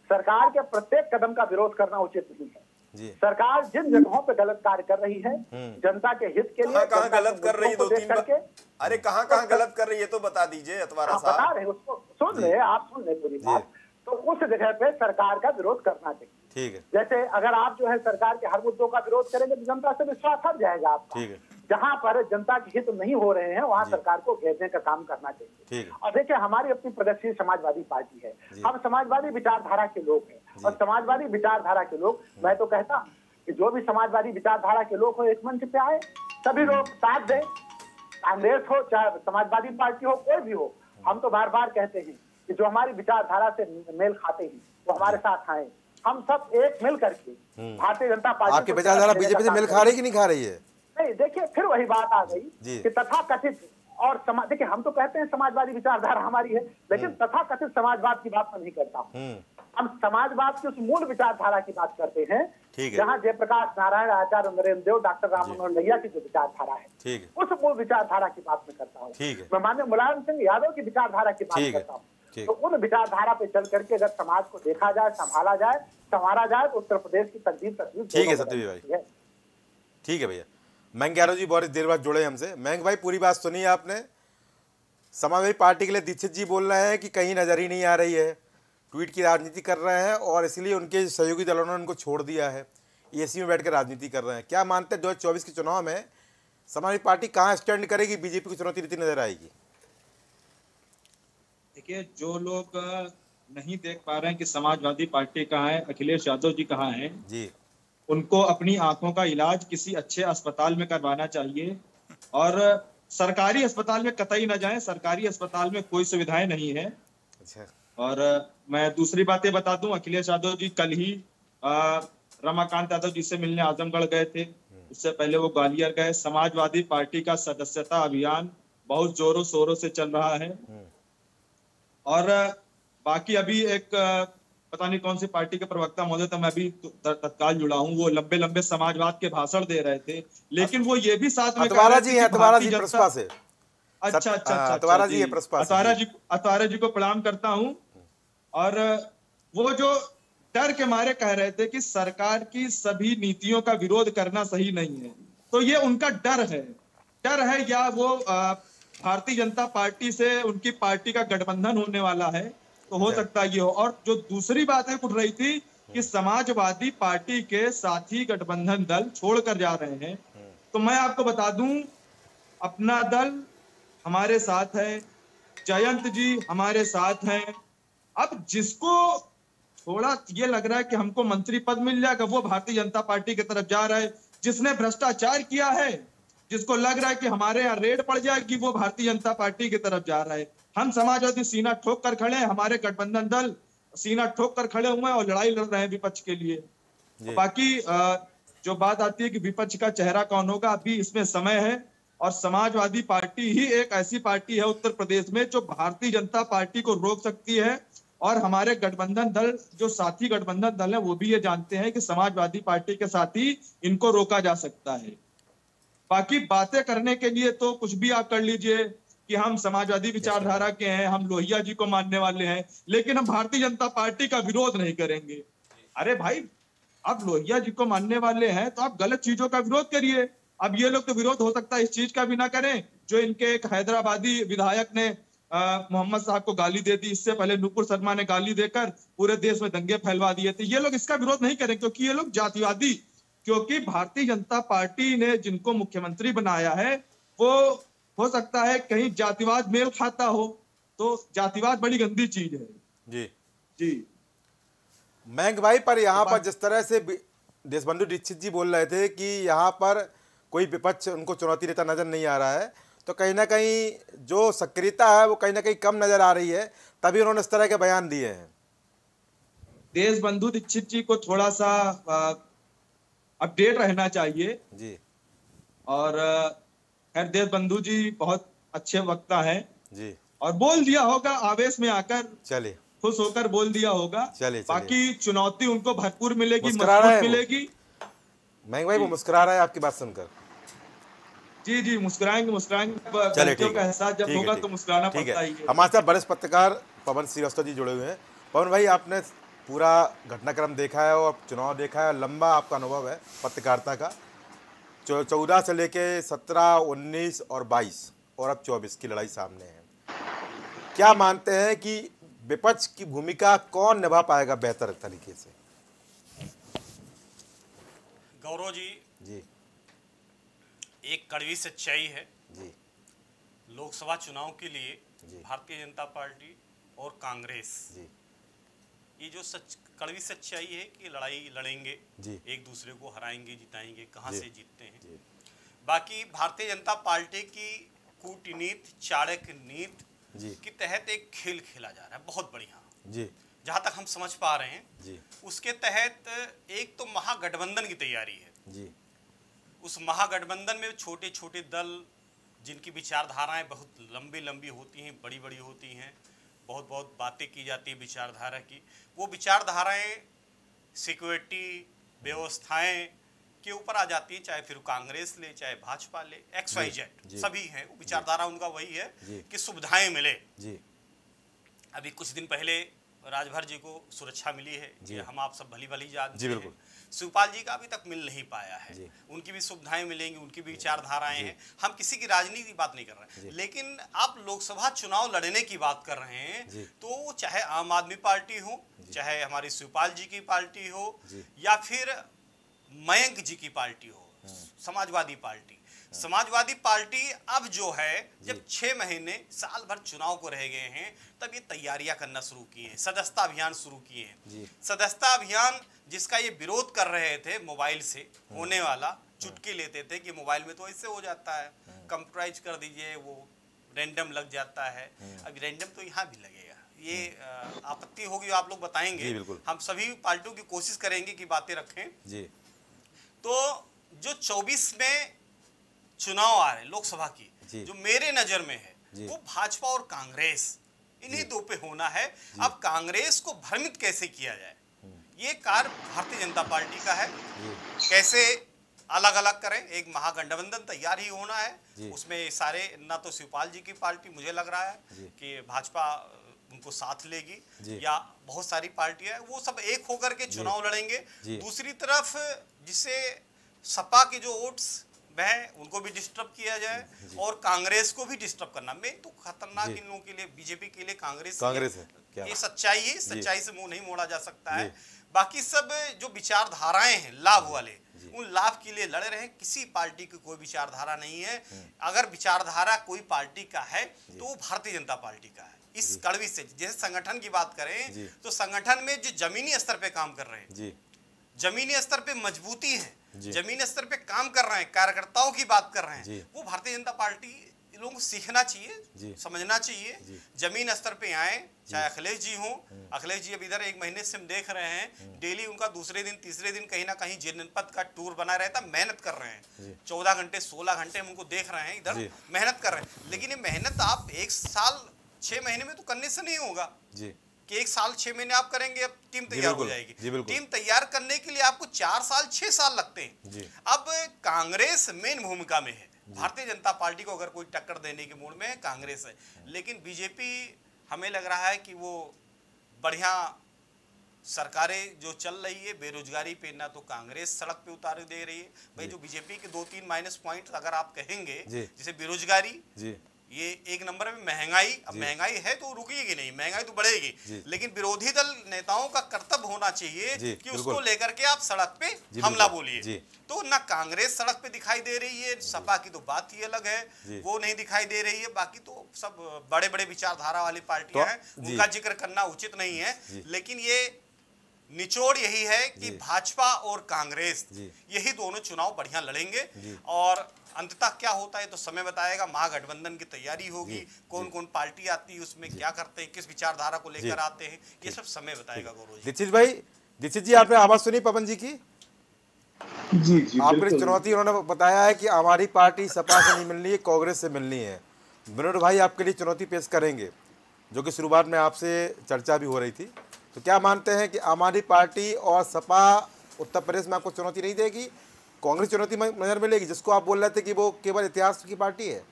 सरकार के प्रत्येक कदम का विरोध करना उचित नहीं है। सरकार जिन जगहों पे गलत कार्य कर रही है जनता के हित के लिए, कहां गलत कर रही है दो तीन करके, अरे कहां गलत कर रही है तो बता दीजिए अधवारा साहब। बता रहे उसको सुन ले, आप सुन ले पूरी बात, तो उस जगह पे सरकार का विरोध करना चाहिए। ठीक है, जैसे अगर आप जो है सरकार के हर मुद्दों का विरोध करेंगे तो जनता से विश्वास हट जाएगा आपका। ठीक है, जहाँ पर जनता के हित नहीं हो रहे हैं वहाँ सरकार को घेरने का काम करना चाहिए। और देखिए हमारी अपनी प्रगतिशील समाजवादी पार्टी है, हम समाजवादी विचारधारा के लोग हैं, और समाजवादी विचारधारा के लोग, मैं तो कहता हूँ कि जो भी समाजवादी विचारधारा के लोग हो एक मंच पे आए, सभी लोग साथ दें, कांग्रेस हो चाहे समाजवादी पार्टी हो कोई भी हो। हम तो बार बार कहते हैं कि जो हमारी विचारधारा से मेल खाते हैं वो हमारे साथ आए, हम सब एक मिल करके भारतीय जनता पार्टी। आपकी विचारधारा बीजेपी से मेल खा रही कि नहीं खा रही है? नहीं देखिए फिर वही बात आ गई कि तथाकथित और समाज, देखिए हम तो कहते हैं समाजवादी विचारधारा हमारी है, लेकिन तथाकथित समाजवाद की बात मैं नहीं करता हूँ, हम समाजवाद की उस मूल विचारधारा की बात करते हैं जहाँ जयप्रकाश नारायण, आचार्य नरेन्द्र देव, डॉक्टर राम मनोहर लोहिया की जो विचारधारा है उस मूल विचारधारा की बात मैं करता हूँ। मैं माननीय मुलायम सिंह यादव की विचारधारा की बात करता हूँ। तो उन विचारधारा पे चल करके अगर समाज को देखा जाए, संभाला जाए, संवारा जाए तो उत्तर प्रदेश की तकदीर तस्वीर। ठीक है सत्यजीत भाई, ठीक है भैया। मयंक यादव जी बहुत देर बाद जुड़े हमसे। मयंक भाई पूरी बात सुनी आपने, समाजवादी पार्टी के लिए दीक्षित जी बोल रहे हैं कि कहीं नज़र ही नहीं आ रही है, ट्वीट की राजनीति कर रहे हैं और इसलिए उनके सहयोगी दलों ने उनको छोड़ दिया है, एसी में बैठकर राजनीति कर रहे हैं। क्या मानते हैं 2024 के चुनाव में समाजवादी पार्टी कहाँ स्टैंड करेगी, बीजेपी को चुनौती देती नजर आएगी? देखिए जो लोग नहीं देख पा रहे हैं कि समाजवादी पार्टी कहाँ है, अखिलेश यादव जी कहाँ हैं जी, उनको अपनी आंखों का इलाज किसी अच्छे अस्पताल में करवाना चाहिए और सरकारी अस्पताल में कतई ना जाएं। सरकारी अस्पताल में कोई सुविधाएं नहीं है। अच्छा। और मैं दूसरी बात ये बता दूं, अखिलेश यादव जी कल ही रमाकांत यादव जी से मिलने आजमगढ़ ग्याए थे, उससे पहले वो ग्वालियर गए। समाजवादी पार्टी का सदस्यता अभियान बहुत जोरों शोरों से चल रहा है और बाकी अभी एक पता नहीं कौन सी पार्टी के प्रवक्ता महोदय तो मैं अभी तत्काल जुड़ा हूँ, वो लंबे लंबे समाजवाद के भाषण दे रहे थे, लेकिन वो ये भी साथ में अधवारा जी है, अधवारा जी प्रसपा से। अच्छा अच्छा अधवारा जी है प्रसपा, अधवारा जी को प्रणाम करता हूँ। और वो जो डर के मारे कह रहे थे कि सरकार की सभी नीतियों का विरोध करना सही नहीं है, तो ये उनका डर है, डर है या वो भारतीय जनता पार्टी से उनकी पार्टी का गठबंधन होने वाला है, तो हो सकता है ये हो। और जो दूसरी बात है उठ रही थी कि समाजवादी पार्टी के साथी गठबंधन दल छोड़कर जा रहे हैं, तो मैं आपको बता दूं अपना दल हमारे साथ है, जयंत जी हमारे साथ हैं। अब जिसको थोड़ा ये लग रहा है कि हमको मंत्री पद मिल जाएगा वो भारतीय जनता पार्टी की तरफ जा रहा है, जिसने भ्रष्टाचार किया है, जिसको लग रहा है कि हमारे यहाँ रेड पड़ जाएगी वो भारतीय जनता पार्टी की तरफ जा रहा है। हम समाजवादी सीना ठोक कर खड़े हैं, हमारे गठबंधन दल सीना ठोक कर खड़े हुए हैं और लड़ाई लड़ रहे हैं विपक्ष के लिए। बाकी जो बात आती है कि विपक्ष का चेहरा कौन होगा, अभी इसमें समय है और समाजवादी पार्टी ही एक ऐसी पार्टी है उत्तर प्रदेश में जो भारतीय जनता पार्टी को रोक सकती है। और हमारे गठबंधन दल जो साथी गठबंधन दल है वो भी ये जानते हैं कि समाजवादी पार्टी के साथी इनको रोका जा सकता है। बाकी बातें करने के लिए तो कुछ भी आप कर लीजिए कि हम समाजवादी विचारधारा के हैं, हम लोहिया जी को मानने वाले हैं, लेकिन हम भारतीय जनता पार्टी का विरोध नहीं करेंगे। अरे भाई आप लोहिया जी को मानने वाले हैं तो आप गलत चीजों का विरोध करिए। अब ये लोग तो विरोध हो सकता है इस चीज का भी ना करें जो इनके एक हैदराबादी विधायक ने मोहम्मद साहब को गाली दे दी, इससे पहले नुपुर शर्मा ने गाली देकर पूरे देश में दंगे फैलवा दिए थे। ये लोग इसका विरोध नहीं करें क्योंकि ये लोग जातिवादी, क्योंकि भारतीय जनता पार्टी ने जिनको मुख्यमंत्री बनाया है वो हो सकता है कहीं जातिवाद मेल खाता हो, तो जातिवाद बड़ी गंदी चीज है। जी जी मयंक भाई पर यहाँ पर जिस तरह से देशबंधु रिछी जी बोल रहे थे कि यहाँ पर कोई विपक्ष उनको चुनौती देता नजर नहीं आ रहा है, तो कहीं ना कहीं जो सक्रियता है वो कहीं ना कहीं कम नजर आ रही है, तभी उन्होंने इस तरह के बयान दिए हैं। देशबंधु रिछी जी को थोड़ा सा अपडेट रहना चाहिए जी। और खैर देशबंधु जी बहुत अच्छे वक्ता हैं जी, और बोल दिया होगा आवेश में आकर, चलिए खुश होकर बोल दिया होगा। चलिए बाकी चुनौती उनको भरपूर मिलेगी, मजबूत मिलेगी। महंग भाई वो मुस्कुरा रहा है आपकी बात सुनकर। जी जी मुस्कुराएंगे मुस्कुराएंगे, चलिए ठीक है, एहसास जब होगा तो मुस्कुराना पड़ता ही है। हमारे साथ बड़े पत्रकार पवन श्रीवास्तव जी जुड़े हुए हैं। पवन भाई आपने पूरा घटनाक्रम देखा है और चुनाव देखा है, लंबा आपका अनुभव है पत्रकारिता का, 14 से लेके 17, 19 और 22 और अब 24 की लड़ाई सामने है। क्या मानते हैं कि विपक्ष की भूमिका कौन निभा पाएगा बेहतर तरीके से? गौरव जी, एक कड़वी सच्चाई है जी, लोकसभा चुनाव के लिए भारतीय जनता पार्टी और कांग्रेस जी, ये जो कड़वी सच्चाई है कि लड़ाई लड़ेंगे, एक दूसरे को हराएंगे जिताएंगे, कहाँ से जीतते हैं जी। बाकी भारतीय जनता पार्टी की कूटनीति, चाणक नीति के तहत एक खेल खेला जा रहा है, बहुत बढ़िया जी, जहाँ तक हम समझ पा रहे हैं जी। उसके तहत एक तो महागठबंधन की तैयारी है जी। उस महागठबंधन में छोटे छोटे दल जिनकी विचारधाराएं बहुत लंबी होती हैं, बड़ी होती हैं, बहुत बातें की जाती है विचारधारा की, वो विचारधाराएं सिक्योरिटी व्यवस्थाएं के ऊपर आ जाती हैं, चाहे फिर कांग्रेस ले चाहे भाजपा ले, XYZ सभी हैं, वो विचारधारा उनका वही है कि सुविधाएं मिले जी। अभी कुछ दिन पहले राजभर जी को सुरक्षा मिली है जी, हम आप सब भली जानते हैं। शिवपाल जी का अभी तक मिल नहीं पाया है, उनकी भी सुविधाएं मिलेंगी, उनकी भी विचारधाराएं हैं। हम किसी की राजनीति की बात नहीं कर रहे हैं, लेकिन आप लोकसभा चुनाव लड़ने की बात कर रहे हैं तो चाहे आम आदमी पार्टी हो, चाहे हमारी शिवपाल जी की पार्टी हो या फिर मयंक जी की पार्टी हो, समाजवादी पार्टी। समाजवादी पार्टी अब जो है, जब 6 महीने साल भर चुनाव को रह गए हैं, तब ये तैयारियां करना शुरू की हैं, सदस्यता अभियान शुरू किए हैं। सदस्यता अभियान जिसका ये विरोध कर रहे थे, मोबाइल से होने वाला, चुटकी लेते थे कि मोबाइल में तो इससे हो जाता है, कंप्यूटराइज कर दीजिए, वो रेंडम लग जाता है। अब रेंडम तो यहाँ भी लगेगा, ये आपत्ति होगी, आप लोग बताएंगे। हम सभी पार्टियों की कोशिश करेंगे कि बातें रखें। तो जो 24 में चुनाव आ रहे लोकसभा की, जो मेरे नजर में है वो भाजपा और कांग्रेस, इन्हीं दो पे होना है। अब कांग्रेस को भ्रमित कैसे किया जाए, ये कार्य भारतीय जनता पार्टी का है। कैसे अलग अलग करें, एक महागठबंधन तैयार ही होना है, उसमें सारे, ना तो शिवपाल जी की पार्टी, मुझे लग रहा है कि भाजपा उनको साथ लेगी, या बहुत सारी पार्टियां, वो सब एक होकर के चुनाव लड़ेंगे। दूसरी तरफ जिसे सपा के जो वोट्स वह, उनको भी डिस्टर्ब किया जाए और कांग्रेस को भी डिस्टर्ब करना। मैं तो खतरनाक इन लोगों के लिए, बीजेपी के लिए कांग्रेस है। क्या ये सच्चाई है, सच्चाई से मुंह नहीं मोड़ा जा सकता है। बाकी सब जो विचारधाराएं हैं लाभ वाले, उन लाभ के लिए लड़ रहे हैं। किसी पार्टी की कोई विचारधारा नहीं है। अगर विचारधारा कोई पार्टी का है तो वो भारतीय जनता पार्टी का है। इस कड़वी से, जैसे संगठन की बात करें तो संगठन में जो जमीनी स्तर पे काम कर रहे हैं, जमीनी स्तर पे मजबूती है, जमीनी स्तर पे काम कर रहे हैं, कार्यकर्ताओं की बात कर रहे हैं, वो भारतीय जनता पार्टी लोगों को सीखना चाहिए, समझना चाहिए। जमीन स्तर पे आए, चाहे अखिलेश जी हों। अखिलेश जी अब इधर 1 महीने से हम देख रहे हैं, डेली उनका दूसरे दिन तीसरे दिन कहीं ना कहीं जनपद का टूर बना रहता। मेहनत कर रहे हैं, 14 घंटे 16 घंटे हम उनको देख रहे हैं इधर मेहनत कर रहे हैं। लेकिन ये मेहनत आप एक साल 6 महीने में तो करने से नहीं होगा कि एक साल 6 महीने आप करेंगे, अब टीम तैयार हो जाएगी। टीम तैयार करने के लिए आपको 4 साल 6 साल लगते हैं। अब कांग्रेस मेन भूमिका में है, भारतीय जनता पार्टी को अगर कोई टक्कर देने के मूड में है कांग्रेस है। लेकिन बीजेपी, हमें लग रहा है कि वो बढ़िया सरकारें जो चल रही है, बेरोजगारी पे ना तो कांग्रेस सड़क पे उतारे दे रही है। भाई जो बीजेपी के 2-3 माइनस पॉइंट अगर आप कहेंगे, जैसे बेरोजगारी ये 1 नंबर में, महंगाई। अब महंगाई है तो रुकेगी नहीं, महंगाई तो बढ़ेगी। लेकिन विरोधी दल नेताओं का कर्तव्य होना चाहिए कि उसको लेकर के आप सड़क पे हमला बोलिए। तो ना कांग्रेस सड़क पे दिखाई दे रही है, सपा की तो बात ही अलग है, वो नहीं दिखाई दे रही है। बाकी तो सब बड़े बड़े विचारधारा वाली पार्टियां हैं, उनका जिक्र करना उचित नहीं है। लेकिन ये निचोड़ यही है कि भाजपा और कांग्रेस, यही दोनों चुनाव बढ़िया लड़ेंगे। और अंततः क्या होता है तो समय बताएगा। महागठबंधन की तैयारी होगी, कौन कौन पार्टी आती है, उसमें क्या करते हैं, किस विचारधारा को लेकर आते हैं, ये सब समय बताएगा। गौरव जी, दीक्षित भाई, दीक्षित जी, आपने आवाज सुनी पवन जी की? जी जी, आपने चुनौती, उन्होंने बताया है कि हमारी पार्टी सपा से नहीं मिलनी है, कांग्रेस से मिलनी है। विनोद भाई, आपके लिए चुनौती पेश करेंगे, जो कि शुरुआत में आपसे चर्चा भी हो रही थी। तो क्या मानते हैं कि हमारी पार्टी और सपा उत्तर प्रदेश में आपको चुनौती नहीं देगी, कांग्रेस चुनौती नजर मिलेगी, जिसको आप बोल रहे थे कि वो केवल इतिहास की पार्टी है?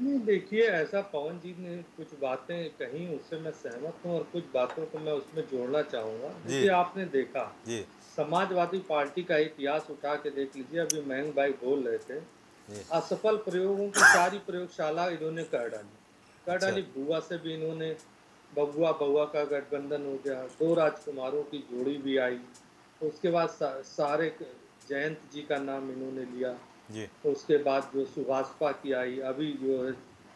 नहीं, देखिए ऐसा पवन जी ने कुछ बातें कही, उससे मैं सहमत हूँ, और कुछ बातों को मैं उसमें जोड़ना चाहूँगा। जैसे आपने देखा समाजवादी पार्टी का इतिहास उठा के देख लीजिए, अभी मयंक भाई बोल रहे थे, असफल प्रयोगों की सारी प्रयोगशाला इन्होंने कर डाली। बुआ से भी इन्होंने बबुआ का गठबंधन हो गया, दो राजकुमारों की जोड़ी भी आई, उसके बाद सारे जयंत जी का नाम इन्होंने लिया, उसके बाद जो सुभाषपा की आई, अभी जो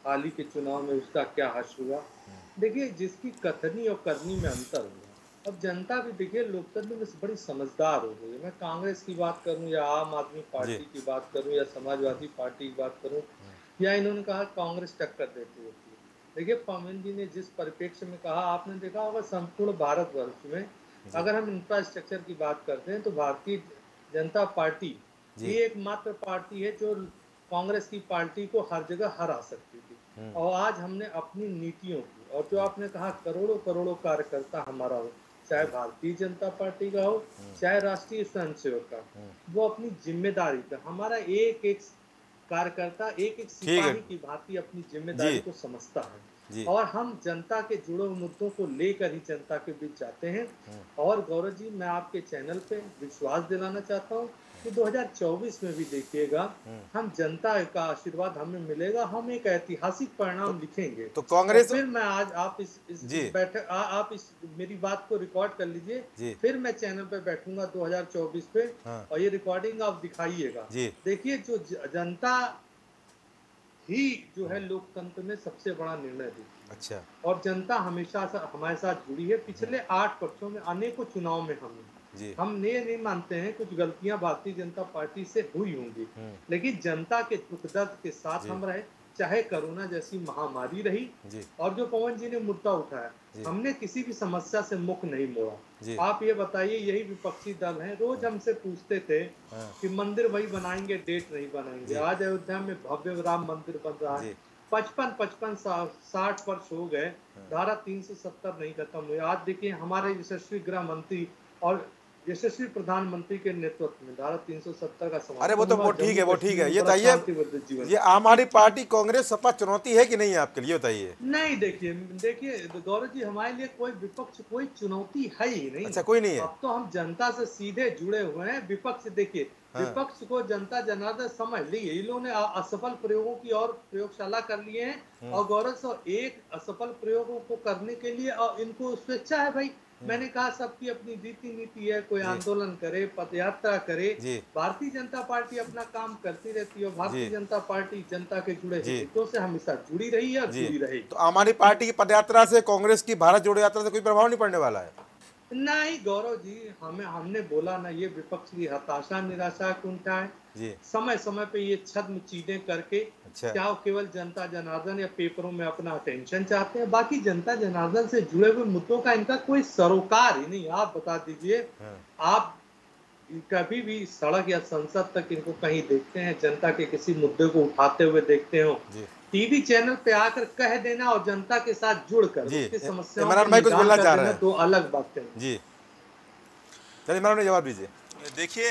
हाल ही के चुनाव में उसका क्या हश हुआ। देखिए जिसकी कथनी और करनी में अंतर हुआ। अब जनता भी देखिए लोकतंत्र में बड़ी समझदार हो गई है। मैं कांग्रेस की बात करूं या आम आदमी पार्टी की बात करूं या समाजवादी पार्टी की बात करूं, या इन्होंने कहा कांग्रेस टक्कर देती होती है। देखिए पवन जी ने जिस परिप्रेक्ष्य में कहा, आपने देखा होगा संपूर्ण भारतवर्ष में अगर हम इंफ्रास्ट्रक्चर की बात करते हैं तो भारतीय जनता पार्टी ये एकमात्र पार्टी है जो कांग्रेस की पार्टी को हर जगह हरा सकती थी। और आज हमने अपनी नीतियों की, और जो आपने कहा करोड़ों करोड़ों कार्यकर्ता हमारा हो, चाहे भारतीय जनता पार्टी का हो चाहे राष्ट्रीय स्वयंसेवक का, वो अपनी जिम्मेदारी का, हमारा एक एक कार्यकर्ता एक एक सिपाही की भांति अपनी जिम्मेदारी को समझता है, और हम जनता के जुड़े मुद्दों को लेकर ही जनता के बीच जाते हैं। और गौरव जी मैं आपके चैनल पे विश्वास दिलाना चाहता हूँ कि 2024 में भी देखिएगा, हम जनता का आशीर्वाद हमें मिलेगा, हम एक ऐतिहासिक परिणाम लिखेंगे। तो कांग्रेस तो फिर मैं आज आप इस बैठक आप इस मेरी बात को रिकॉर्ड कर लीजिए, फिर मैं चैनल पे बैठूंगा 2024 पे, और ये रिकॉर्डिंग आप दिखाइएगा। देखिए जो जनता ही जो है लोकतंत्र में सबसे बड़ा निर्णय देती है। अच्छा। और जनता हमेशा हमारे साथ जुड़ी है। पिछले 8 वर्षों में अनेकों चुनाव में हम ये नहीं मानते हैं कुछ गलतियां भारतीय जनता पार्टी से हुई होंगी, लेकिन जनता के दुख दर्द के साथ हम रहे, चाहे कोरोना जैसी महामारी रही। और जो पवन जी ने मुद्दा उठाया, हमने किसी भी समस्या से मुख नहीं मोड़ा। आप ये बताइए, यही विपक्षी दल है, रोज हमसे पूछते थे कि मंदिर वही बनाएंगे, डेट नहीं बनाएंगे। आज अयोध्या में भव्य राम मंदिर बन रहा है। 55-60 वर्ष हो गए, धारा 370 नहीं खत्म हुई। आज देखिए हमारे यशस्वी गृह मंत्री और यशस्वी प्रधानमंत्री के नेतृत्व में धारा 370 का समाधान। अरे वो तो वो ठीक है। ये बताइए, ये आम आदमी पार्टी कांग्रेस सपा चुनौती है कि नहीं है आपके लिए, बताइए। नहीं देखिए गौरव जी, हमारे लिए कोई विपक्ष कोई चुनौती है ही नहीं। अच्छा, कोई नहीं है। अब तो हम जनता से सीधे जुड़े हुए हैं। विपक्ष देखिए, विपक्ष को जनता जनार्दन समझ ली है। इन्होंने असफल प्रयोगों की और प्रयोगशाला कर लिए हैं, और गौरव एक असफल प्रयोगों को करने के लिए और इनको स्वेच्छा है। भाई मैंने कहा सबकी अपनी रीति नीति है, कोई आंदोलन करे, पदयात्रा करे। भारतीय जनता पार्टी अपना काम करती रहती है। भारतीय जनता पार्टी जनता के जुड़े हितों से हमेशा जुड़ी रही है और जुड़ी रहेगी। तो आम आदमी पार्टी की पदयात्रा से, कांग्रेस की भारत जोड़ो यात्रा से कोई प्रभाव नहीं पड़ने वाला है। नहीं गौरव जी, हमने बोला ना, ये विपक्ष की हताशा निराशा कुंठा है। समय समय पे ये छद्म चीजें करके क्या केवल जनता जनार्दन या पेपरों में अपना अटेंशन चाहते हैं। बाकी जनता जनार्दन से जुड़े हुए मुद्दों का इनका कोई सरोकार ही नहीं। आप बता दीजिए, आप कभी भी सड़क या संसद तक इनको कहीं देखते हैं, जनता के किसी मुद्दे को उठाते हुए देखते हो, टीवी चैनल पे आकर कह देना और जनता के साथ जुड़कर उसकी समस्याओं में कुछ बोलना चाह रहे हैं, तो अलग बातें जी। चलिए इमरान ने जवाब दीजिए। देखिए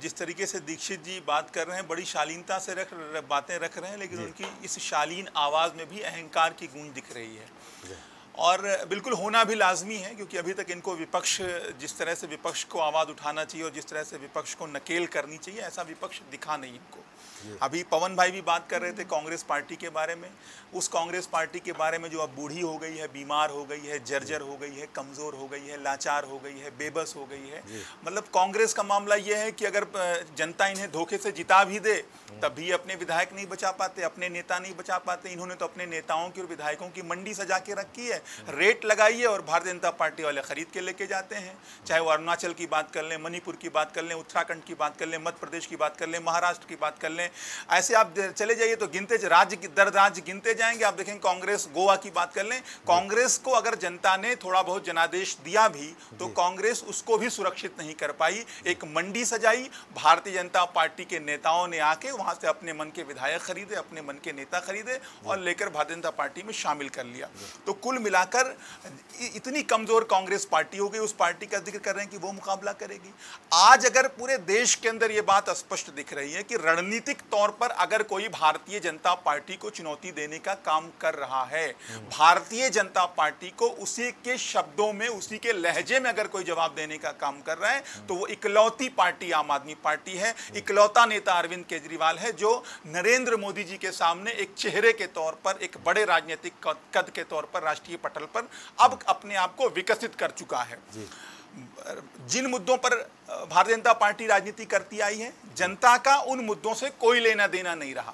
जिस तरीके से दीक्षित जी बात कर रहे हैं, बड़ी शालीनता से बातें रख रहे हैं, लेकिन उनकी इस शालीन आवाज़ में भी अहंकार की गूंज दिख रही है, और बिल्कुल होना भी लाजमी है, क्योंकि अभी तक इनको विपक्ष, जिस तरह से विपक्ष को आवाज़ उठाना चाहिए और जिस तरह से विपक्ष को नकेल करनी चाहिए, ऐसा विपक्ष दिखा नहीं इनको। अभी पवन भाई भी बात कर रहे थे कांग्रेस पार्टी के बारे में, उस कांग्रेस पार्टी के बारे में जो अब बूढ़ी हो गई है, बीमार हो गई है, जर्जर हो गई है, कमज़ोर हो गई है, लाचार हो गई है, बेबस हो गई है। मतलब कांग्रेस का मामला यह है कि अगर जनता इन्हें धोखे से जिता भी दे, तब भी अपने विधायक नहीं बचा पाते, अपने नेता नहीं बचा पाते। इन्होंने तो अपने नेताओं की और विधायकों की मंडी सजा के रखी है, रेट लगाइए और भारतीय जनता पार्टी वाले खरीद के लेके जाते हैं। चाहे वो अरुणाचल की बात कर लें, मणिपुर की बात कर लें, उत्तराखंड की बात कर लें, मध्य प्रदेश की बात कर लें, महाराष्ट्र की बात कर लें, ऐसे आप चले जाइए तो गिनते राज्य दर राज्य गिनते जाएंगे। आप देखेंगे कांग्रेस, गोवा की बात कर लें, कांग्रेस को अगर जनता ने थोड़ा बहुत जनादेश दिया भी तो कांग्रेस उसको भी सुरक्षित नहीं कर पाई। एक मंडी सजाई, भारतीय जनता पार्टी के नेताओं ने आके वहां से अपने मन के विधायक खरीदे, अपने मन के नेता खरीदे और लेकर भारतीय जनता पार्टी में शामिल कर लिया। तो कुल मिला मिलाकर इतनी कमजोर कांग्रेस पार्टी हो गई, उस पार्टी का जिक्र कर रहे हैं कि वो मुकाबला करेगी। आज अगर पूरे देश के अंदर ये बात स्पष्ट दिख रही है कि रणनीतिक तौर पर अगर कोई भारतीय जनता पार्टी को चुनौती देने का काम कर रहा है, भारतीय जनता पार्टी को उसी के शब्दों में, उसी के लहजे में अगर कोई जवाब देने का काम कर रहा है, तो वो इकलौती पार्टी आम आदमी पार्टी है, इकलौता नेता अरविंद केजरीवाल है, जो नरेंद्र मोदी जी के सामने एक चेहरे के तौर पर, एक बड़े राजनीतिक कद के तौर पर राष्ट्रीय पटल पर अब अपने आप को विकसित कर चुका है। जिन मुद्दों पर भारतीय जनता पार्टी राजनीति करती आई है, जनता का उन मुद्दों से कोई लेना देना नहीं रहा,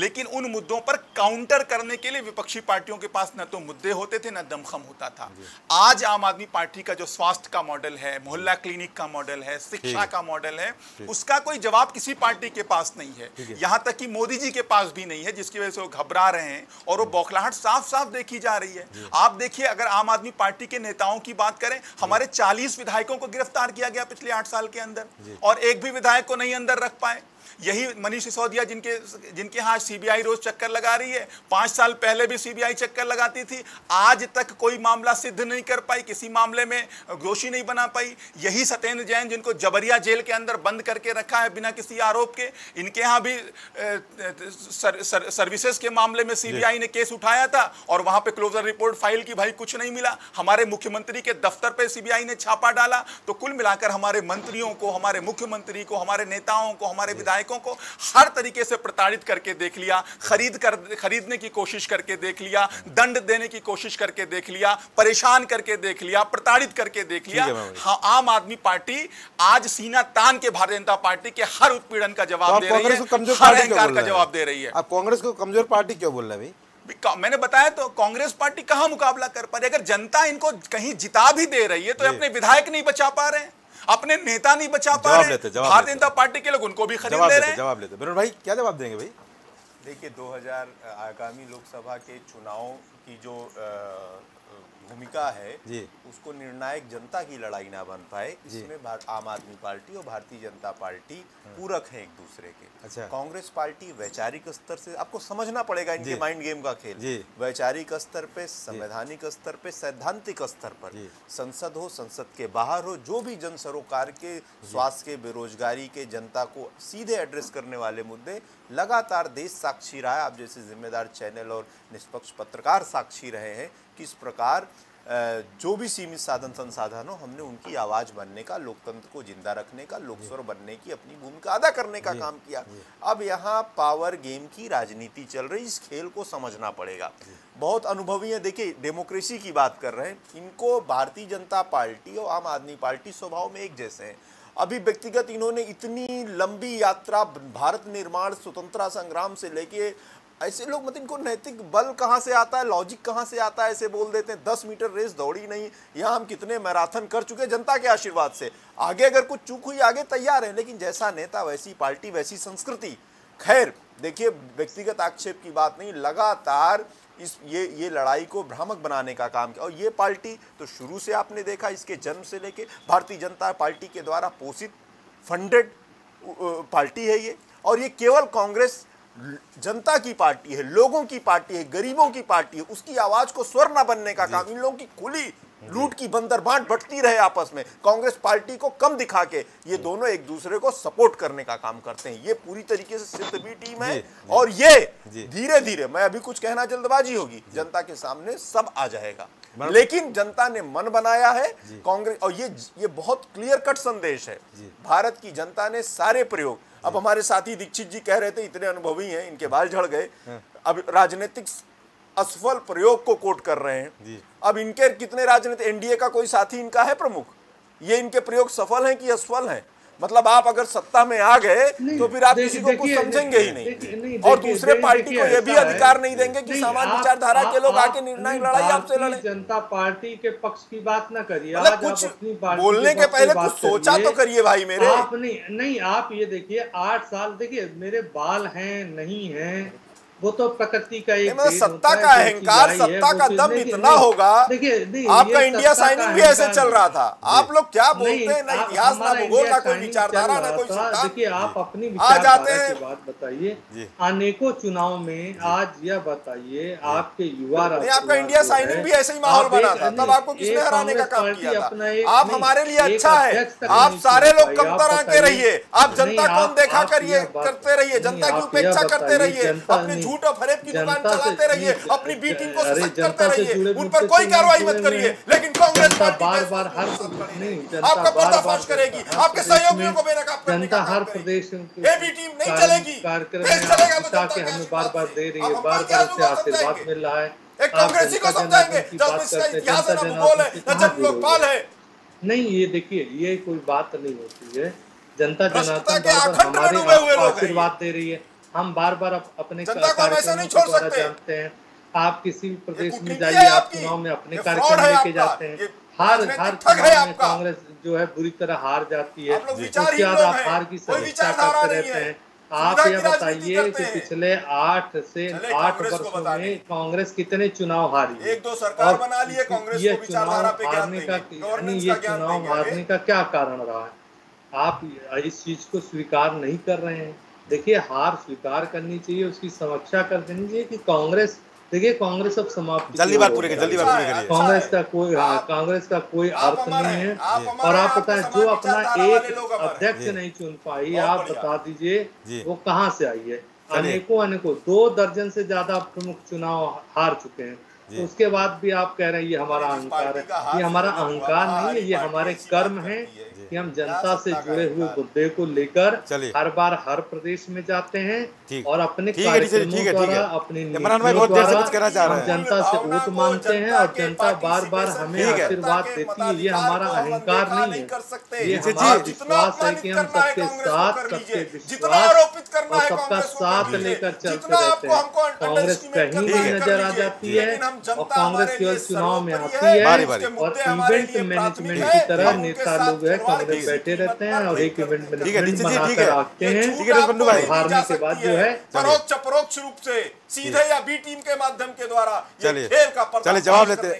लेकिन उन मुद्दों पर काउंटर करने के लिए विपक्षी पार्टियों के पास न तो मुद्दे होते थे, न दमखम होता था। आज आम आदमी पार्टी का जो स्वास्थ्य का मॉडल है, मोहल्ला क्लिनिक का मॉडल है, शिक्षा का मॉडल है, उसका कोई जवाब किसी पार्टी के पास नहीं है, यहाँ तक कि मोदी जी के पास भी नहीं है, जिसकी वजह से वो घबरा रहे हैं और वो बौखलाहट साफ साफ देखी जा रही है। आप देखिए, अगर आम आदमी पार्टी के नेताओं की बात करें, हमारे 40 विधायकों को गिरफ्तार किया गया पिछले 8 साल के अंदर, और एक भी विधायक को नहीं अंदर रख पाए। यही मनीष सिसोदिया जिनके यहाँ सीबीआई रोज चक्कर लगा रही है, 5 साल पहले भी सीबीआई चक्कर लगाती थी, आज तक कोई मामला सिद्ध नहीं कर पाई, किसी मामले में दोषी नहीं बना पाई। यही सत्येंद्र जैन, जिनको जबरिया जेल के अंदर बंद करके रखा है बिना किसी आरोप के, इनके यहाँ भी सर्विसेज के मामले में सीबीआई ने केस उठाया था और वहां पर क्लोजर रिपोर्ट फाइल की, भाई कुछ नहीं मिला। हमारे मुख्यमंत्री के दफ्तर पर सीबीआई ने छापा डाला। तो कुल मिलाकर हमारे मंत्रियों को, हमारे मुख्यमंत्री को, हमारे नेताओं को, हमारे विधायकों को हर तरीके से प्रताड़ित करके देख लिया, खरीदने की कोशिश करके देख लिया, दंड देने की कोशिश करके देख लिया, परेशान करके देख लिया, प्रताड़ित करके देख लिया। हाँ, आम आदमी पार्टी आज सीना तान के भारतीय जनता पार्टी के हर उत्पीड़न का जवाब दे रही है, हर अहंकार का जवाब दे रही है। आप कांग्रेस को कमजोर पार्टी क्यों बोल रहे हैं? मैंने बताया तो, कांग्रेस पार्टी कहां मुकाबला कर पा रही है? अगर जनता इनको कहीं जिता भी दे रही है तो अपने विधायक नहीं बचा पा रहे हैं, अपने नेता नहीं बचा पा रहे। भारतीय जनता पार्टी के लोग उनको भी खरीद ले रहे हैं। जवाब लेते विनोद भाई, क्या जवाब देंगे भाई? देखिए, 2000 आगामी लोकसभा के चुनाव की जो भूमिका है उसको निर्णायक जनता की लड़ाई ना बन पाए, इसमें आम आदमी पार्टी और भारतीय जनता पार्टी पूरक हैं एक दूसरे के। अच्छा। कांग्रेस पार्टी वैचारिक स्तर से, आपको समझना पड़ेगा इनके माइंड गेम का खेल, वैचारिक स्तर पे, संवैधानिक स्तर पे, सैद्धांतिक स्तर पर, संसद हो, संसद के बाहर हो, जो भी जन सरोकार के, स्वास्थ्य के, बेरोजगारी के, जनता को सीधे एड्रेस करने वाले मुद्दे लगातार देश साक्षी रहा है। आप जैसे जिम्मेदार चैनल और निष्पक्ष पत्रकार साक्षी रहे हैं कि इस प्रकार जो भी सीमित साधन संसाधन हो, हमने उनकी आवाज़ बनने का, लोकतंत्र को जिंदा रखने का, लोकस्वर बनने की अपनी भूमिका अदा करने का काम किया। अब यहाँ पावर गेम की राजनीति चल रही, इस खेल को समझना पड़ेगा। बहुत अनुभवी है, देखिए डेमोक्रेसी की बात कर रहे हैं, इनको भारतीय जनता पार्टी और आम आदमी पार्टी स्वभाव में एक जैसे हैं। अभी व्यक्तिगत इन्होंने इतनी लंबी यात्रा भारत निर्माण, स्वतंत्रता संग्राम से लेके, ऐसे लोग मतलब इनको नैतिक बल कहाँ से आता है, लॉजिक कहाँ से आता है, ऐसे बोल देते हैं 10 मीटर रेस दौड़ी नहीं, यहाँ हम कितने मैराथन कर चुके हैं जनता के आशीर्वाद से, आगे अगर कुछ चूक हुई आगे तैयार है। लेकिन जैसा नेता वैसी पार्टी वैसी संस्कृति। खैर देखिए, व्यक्तिगत आक्षेप की बात नहीं, लगातार इस ये लड़ाई को भ्रामक बनाने का काम किया। और ये पार्टी तो शुरू से आपने देखा, इसके जन्म से लेके भारतीय जनता पार्टी के द्वारा पोषित, फंडेड पार्टी है ये। और ये केवल कांग्रेस जनता की पार्टी है, लोगों की पार्टी है, गरीबों की पार्टी है, उसकी आवाज को स्वर न बनने का काम। इन लोगों की खुली लूट की बंदरबांट बढ़ती रहे आपस में, कांग्रेस पार्टी को कम दिखा के ये दोनों एक दूसरे को सपोर्ट करने का काम करते हैं। ये पूरी तरीके से सिद्ध भी टीम है और ये धीरे धीरे, मैं अभी कुछ कहना जल्दबाजी होगी, जनता के सामने सब आ जाएगा, लेकिन जनता ने मन बनाया है कांग्रेस। और ये बहुत क्लियर कट संदेश है, भारत की जनता ने सारे प्रयोग। अब हमारे साथी दीक्षित जी कह रहे थे, इतने अनुभवी हैं, इनके बाल झड़ गए, अब राजनीतिक असफल प्रयोग को कोट कर रहे हैं। अब इनके कितने राजनीतिक, एनडीए का कोई साथी इनका है प्रमुख, ये इनके प्रयोग सफल हैं कि असफल हैं? मतलब आप अगर सत्ता में आ गए तो फिर आप किसी को कुछ समझेंगे ही नहीं, और दूसरे पार्टी को ये भी अधिकार नहीं देंगे कि सामान्य विचारधारा के लोग आके निर्णायक लड़ाई आपसे लड़े। जनता पार्टी के पक्ष की बात ना करिए, मतलब कुछ बोलने के पहले कुछ सोचा तो करिए भाई मेरे। आप नहीं, आप ये देखिए 8 साल, देखिए मेरे बाल हैं नहीं हैं, वो तो प्रकृति का एक सत्ता का अहंकार, सत्ता का दम इतना होगा। आपका इंडिया साइनिंग भी ऐसे चल रहा था। आप लोग क्या बोलते हैं, ना इतिहास ना भूगोल ना कोई विचारधारा ना कोई सत्ता। देखिए आप अपनी विचारधारा की बात बताइए, अनेकों चुनाव में आज यह बताइए आपके युवा आपका इंडिया साइनिंग भी ऐसे ही माहौल बना था, तब आपको किसने हराने का काम किया था? आप हमारे लिए अच्छा है, आप सारे लोग कमतर आके रहिए, आप जनता कौन देखा करिए करते रहिए, जनता की उपेक्षा करते रहिए, अपने झूठ और फरेब की दुकान चलाते रहिए, अपनी बी टीम को सशक्त करते रहिए, उन पर कोई कार्रवाई मत करिए। लेकिन कांग्रेस पार्टी आपका पर्दाफाश करेगी, आपके सहयोगियों को बेनकाब करने का काम करेगी। ए बी टीम नहीं चलेगी, देश चलेगा तो जनता क्या? एक कांग्रेसी को समझाएंगे जब इसका इतिहास ना भूगोल है ना जब लोकपाल है। नहीं ये देखिए ये कोई बात नहीं होती है। जनता जनार्दन हमारे आशीर्वाद दे रही है, हम बार बार अपने कार्यक्रम नहीं छोड़ सकते जानते हैं। आप किसी भी प्रदेश में जाइए, आप चुनाव में अपने कार्यक्रम लेके जाते हैं, हर चुनाव में कांग्रेस जो है बुरी तरह हार जाती है, उसके बाद आप हार की समीक्षा करते रहते हैं। आप यह बताइए कि पिछले 8 वर्षों में कांग्रेस कितने चुनाव हारी, एक दो सरकार बना लिए कांग्रेस को विचारधारा पे हारने का, ये चुनाव हारने का क्या कारण रहा है? आप इस चीज को स्वीकार नहीं कर रहे हैं। देखिए हार स्वीकार करनी चाहिए, उसकी समीक्षा कर देनी चाहिए कि कांग्रेस, देखिए कांग्रेस अब समाप्त, कांग्रेस का कोई अर्थ नहीं है। और आप बताएं जो अपना एक अध्यक्ष नहीं चुन पाई, आप बता दीजिए वो कहाँ से आई है? अनेकों 2 दर्जन से ज्यादा प्रमुख चुनाव हार चुके हैं, तो उसके बाद भी आप कह रहे हैं ये हमारा अहंकार है। ये हमारा अहंकार नहीं है, ये हमारे कर्म हैं कि हम जनता से जुड़े हुए मुद्दे को लेकर हर बार हर प्रदेश में जाते हैं और अपने कार्यक्रमों द्वारा अपने जनता से वोट मांगते हैं और जनता बार बार हमें आशीर्वाद देती है। ये हमारा अहंकार नहीं है, ये हमारा विश्वास है कि हम सबके साथ सबके विश्वास और सबका साथ लेकर चलते रहते हैं। कांग्रेस कहीं भी नजर आ जाती है और कांग्रेस केवल चुनाव में आती है और इवेंट मैनेजमेंट की तरह नेता लोग है कांग्रेस बैठे रहते हैं और एक इवेंट मैनेजमेंट बनाकर रखते हैं। हारने के बाद जो है परोक्ष अपरोक्ष रूप से सीधे या बी टीम के माध्यम के द्वारा चलिए चलिए जवाब लेते हैं।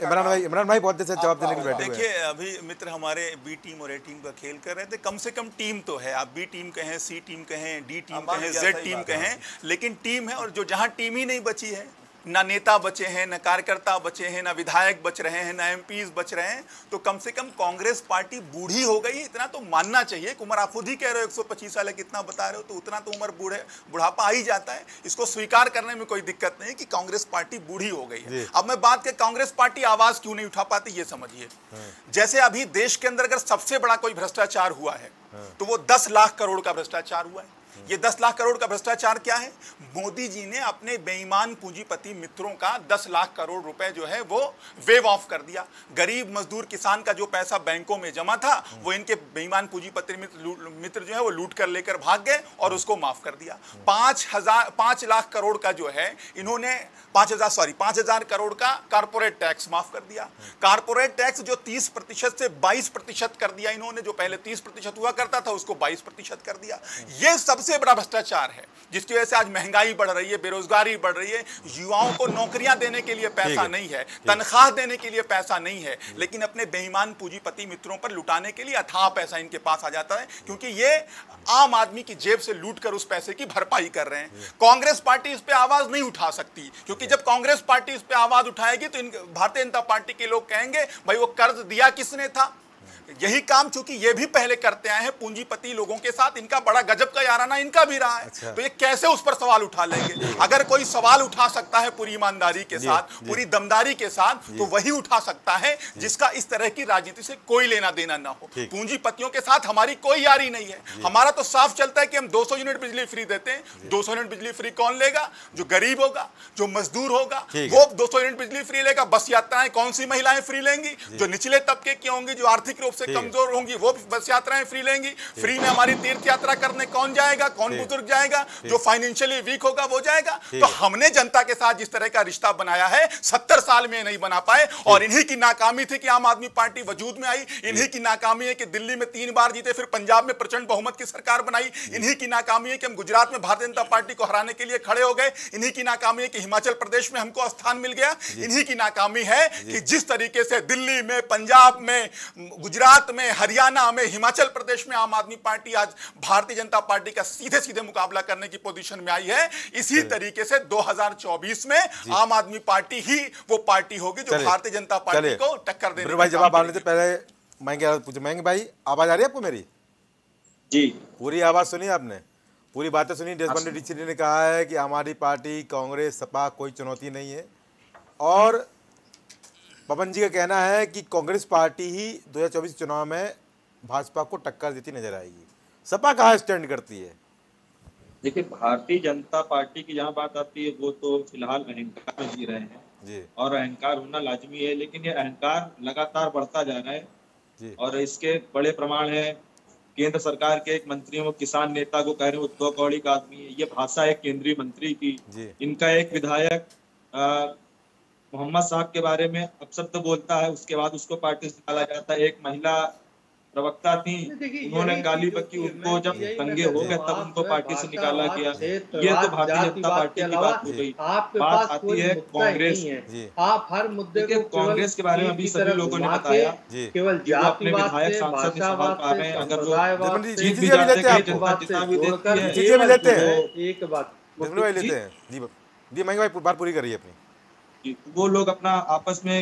इमरान भाई बहुत देर से जवाब देने के बैठे। देखिए अभी मित्र हमारे बी टीम और ए टीम का खेल कर रहे थे, कम से कम टीम तो है, आप बी टीम कहें, सी टीम कहें, डी टीम कहें, जेड टीम कहें, लेकिन टीम है। और जो जहाँ टीम ही नहीं बची है, ना नेता बचे हैं, ना कार्यकर्ता बचे हैं, ना विधायक बच रहे हैं, ना एमपीज बच रहे हैं, तो कम से कम कांग्रेस पार्टी बूढ़ी हो गई, इतना तो मानना चाहिए। उम्र आप खुद ही कह रहे हो 125 साल है, कितना बता रहे हो, तो उतना तो उम्र बुढ़ापा आ ही जाता है, इसको स्वीकार करने में कोई दिक्कत नहीं कि कांग्रेस पार्टी बूढ़ी हो गई है। अब मैं बात कर कांग्रेस पार्टी आवाज क्यों नहीं उठा पाती ये समझिए। जैसे अभी देश के अंदर अगर सबसे बड़ा कोई भ्रष्टाचार हुआ है तो वो 10 लाख करोड़ का भ्रष्टाचार हुआ है। ये 10 लाख करोड़ का भ्रष्टाचार क्या है? मोदी जी ने अपने बेईमान पूंजीपति मित्रों का 10 लाख करोड़ रुपए जो है वो वेव ऑफ कर दिया। गरीब मजदूर किसान का जो पैसा बैंकों में जमा था वो इनके बेईमान पूंजीपति मित्र जो है वो लूट कर लेकर भाग गए और उसको माफ कर दिया। 5 लाख करोड़ का जो है इन्होंने 5,000 करोड़ का कारपोरेट टैक्स माफ कर दिया। कारपोरेट टैक्स जो 30% से 22% कर दिया इन्होंने, जो पहले 30% हुआ करता था उसको 22% कर दिया। ये सबसे बड़ा भ्रष्टाचार है जिसकी वजह से आज महंगाई बढ़ रही है, बेरोजगारी बढ़ रही है, युवाओं को नौकरियां देने के लिए पैसा नहीं है, तनख्वाह देने के लिए पैसा नहीं है, लेकिन अपने बेईमान पूंजीपति मित्रों पर लुटाने के लिए अथाह पैसा इनके पास आ जाता है, क्योंकि ये आम आदमी की जेब से लूट कर उस पैसे की भरपाई कर रहे हैं। कांग्रेस पार्टी इस पर आवाज नहीं उठा सकती, क्योंकि जब कांग्रेस पार्टी इस पर आवाज उठाएगी तो भारतीय जनता पार्टी के लोग कहेंगे भाई वो कर्ज दिया किसने था। यही काम चूंकि ये भी पहले करते आए हैं पूंजीपति लोगों के साथ, इनका बड़ा गजब का याराना इनका भी रहा है। अच्छा। तो ये कैसे उस पर सवाल उठा लेंगे? अगर कोई सवाल उठा सकता है पूरी ईमानदारी के साथ, पूरी दमदारी के साथ, तो वही उठा सकता है जिसका इस तरह की राजनीति से कोई लेना देना ना हो। पूंजीपतियों के साथ हमारी कोई यारी नहीं है। हमारा तो साफ चलता है कि हम 200 यूनिट बिजली फ्री देते हैं। 200 यूनिट बिजली फ्री कौन लेगा? जो गरीब होगा, जो मजदूर होगा, वो 200 यूनिट बिजली फ्री लेगा। बस यात्राएं कौन सी महिलाएं फ्री लेंगी? जो निचले तबके की होंगी, जो आर्थिक रूप से कमजोर होंगी वो बस यात्राएं फ्री लेंगी। फ्री में हमारी तीर्थ यात्रा करने कौन जाएगा, कौन बुजुर्ग जाएगा, जो फाइनेंशियली वीक होगा वो जाएगा। तो हमने जनता के साथ जिस तरह का रिश्ता बनाया है 70 साल में नहीं बना पाए, और इन्हीं की नाकामी थी कि आम आदमी पार्टी वजूद में आई, इन्हीं की नाकामी है कि दिल्ली में 3 बार जीते फिर पंजाब में प्रचंड बहुमत की सरकार बनाई, इन्हीं की नाकामी है कि हम गुजरात में भारतीय जनता पार्टी को हराने के लिए खड़े हो गए, इन्हीं की नाकामी है कि हिमाचल प्रदेश में हमको स्थान मिल गया, इन्हीं की नाकामी है कि जिस तरीके से दिल्ली में, पंजाब में, गुजरात में, हरियाणा में, हिमाचल प्रदेश में आम आदमी पार्टी आज भारतीय जनता पार्टी का सीधे सीधे मुकाबला करने की पोजीशन में आई है। इसी तरीके से 2024 में आम आदमी पार्टी ही वो पार्टी होगी जो भारतीय जनता पार्टी को टक्कर देने भाई जवाब आने से पहले मयंक यादव पूछे। मयंक भाई आवाज आ रही है आपको मेरी? जी पूरी आवाज सुनी आपने, पूरी बातें सुनी। देशबंधु रिछी ने कहा है कि हमारी पार्टी कांग्रेस सपा कोई चुनौती नहीं है, और पवन जी का कहना है कि कांग्रेस पार्टी ही 2024 चुनाव में भाजपा को टक्कर देती नजर आएगी। सपा कहाँ स्टैंड करती है? देखिए भारतीय जनता पार्टी की जहाँ बात आती है वो तो फिलहाल अहंकार में जी रहे हैं जी। और अहंकार होना लाजमी है, लेकिन ये अहंकार लगातार बढ़ता जा रहा है जी। और इसके बड़े प्रमाण है केंद्र सरकार के एक मंत्रियों को किसान नेता को कह रहे उद्धव कौड़ी का आदमी है, ये भाषा एक केंद्रीय मंत्री की। इनका एक विधायक मोहम्मद साहब के बारे में अपशब्द बोलता है, उसके बाद उसको पार्टी से निकाला जाता है। एक महिला प्रवक्ता थी, उन्होंने गाली बकी, उनको जब दंगे हो गए तब उनको पार्टी से निकाला गया। ये तो भारतीय जनता पार्टी की बात हो गई। बात आती है कांग्रेस, आप हर मुद्दे के कांग्रेस के बारे में अभी सभी लोगों ने बताया, केवल अपने विधायक सांसद ने सवाल पा रहे हैं, अगर बात पूरी करिए अपनी, वो लोग अपना आपस में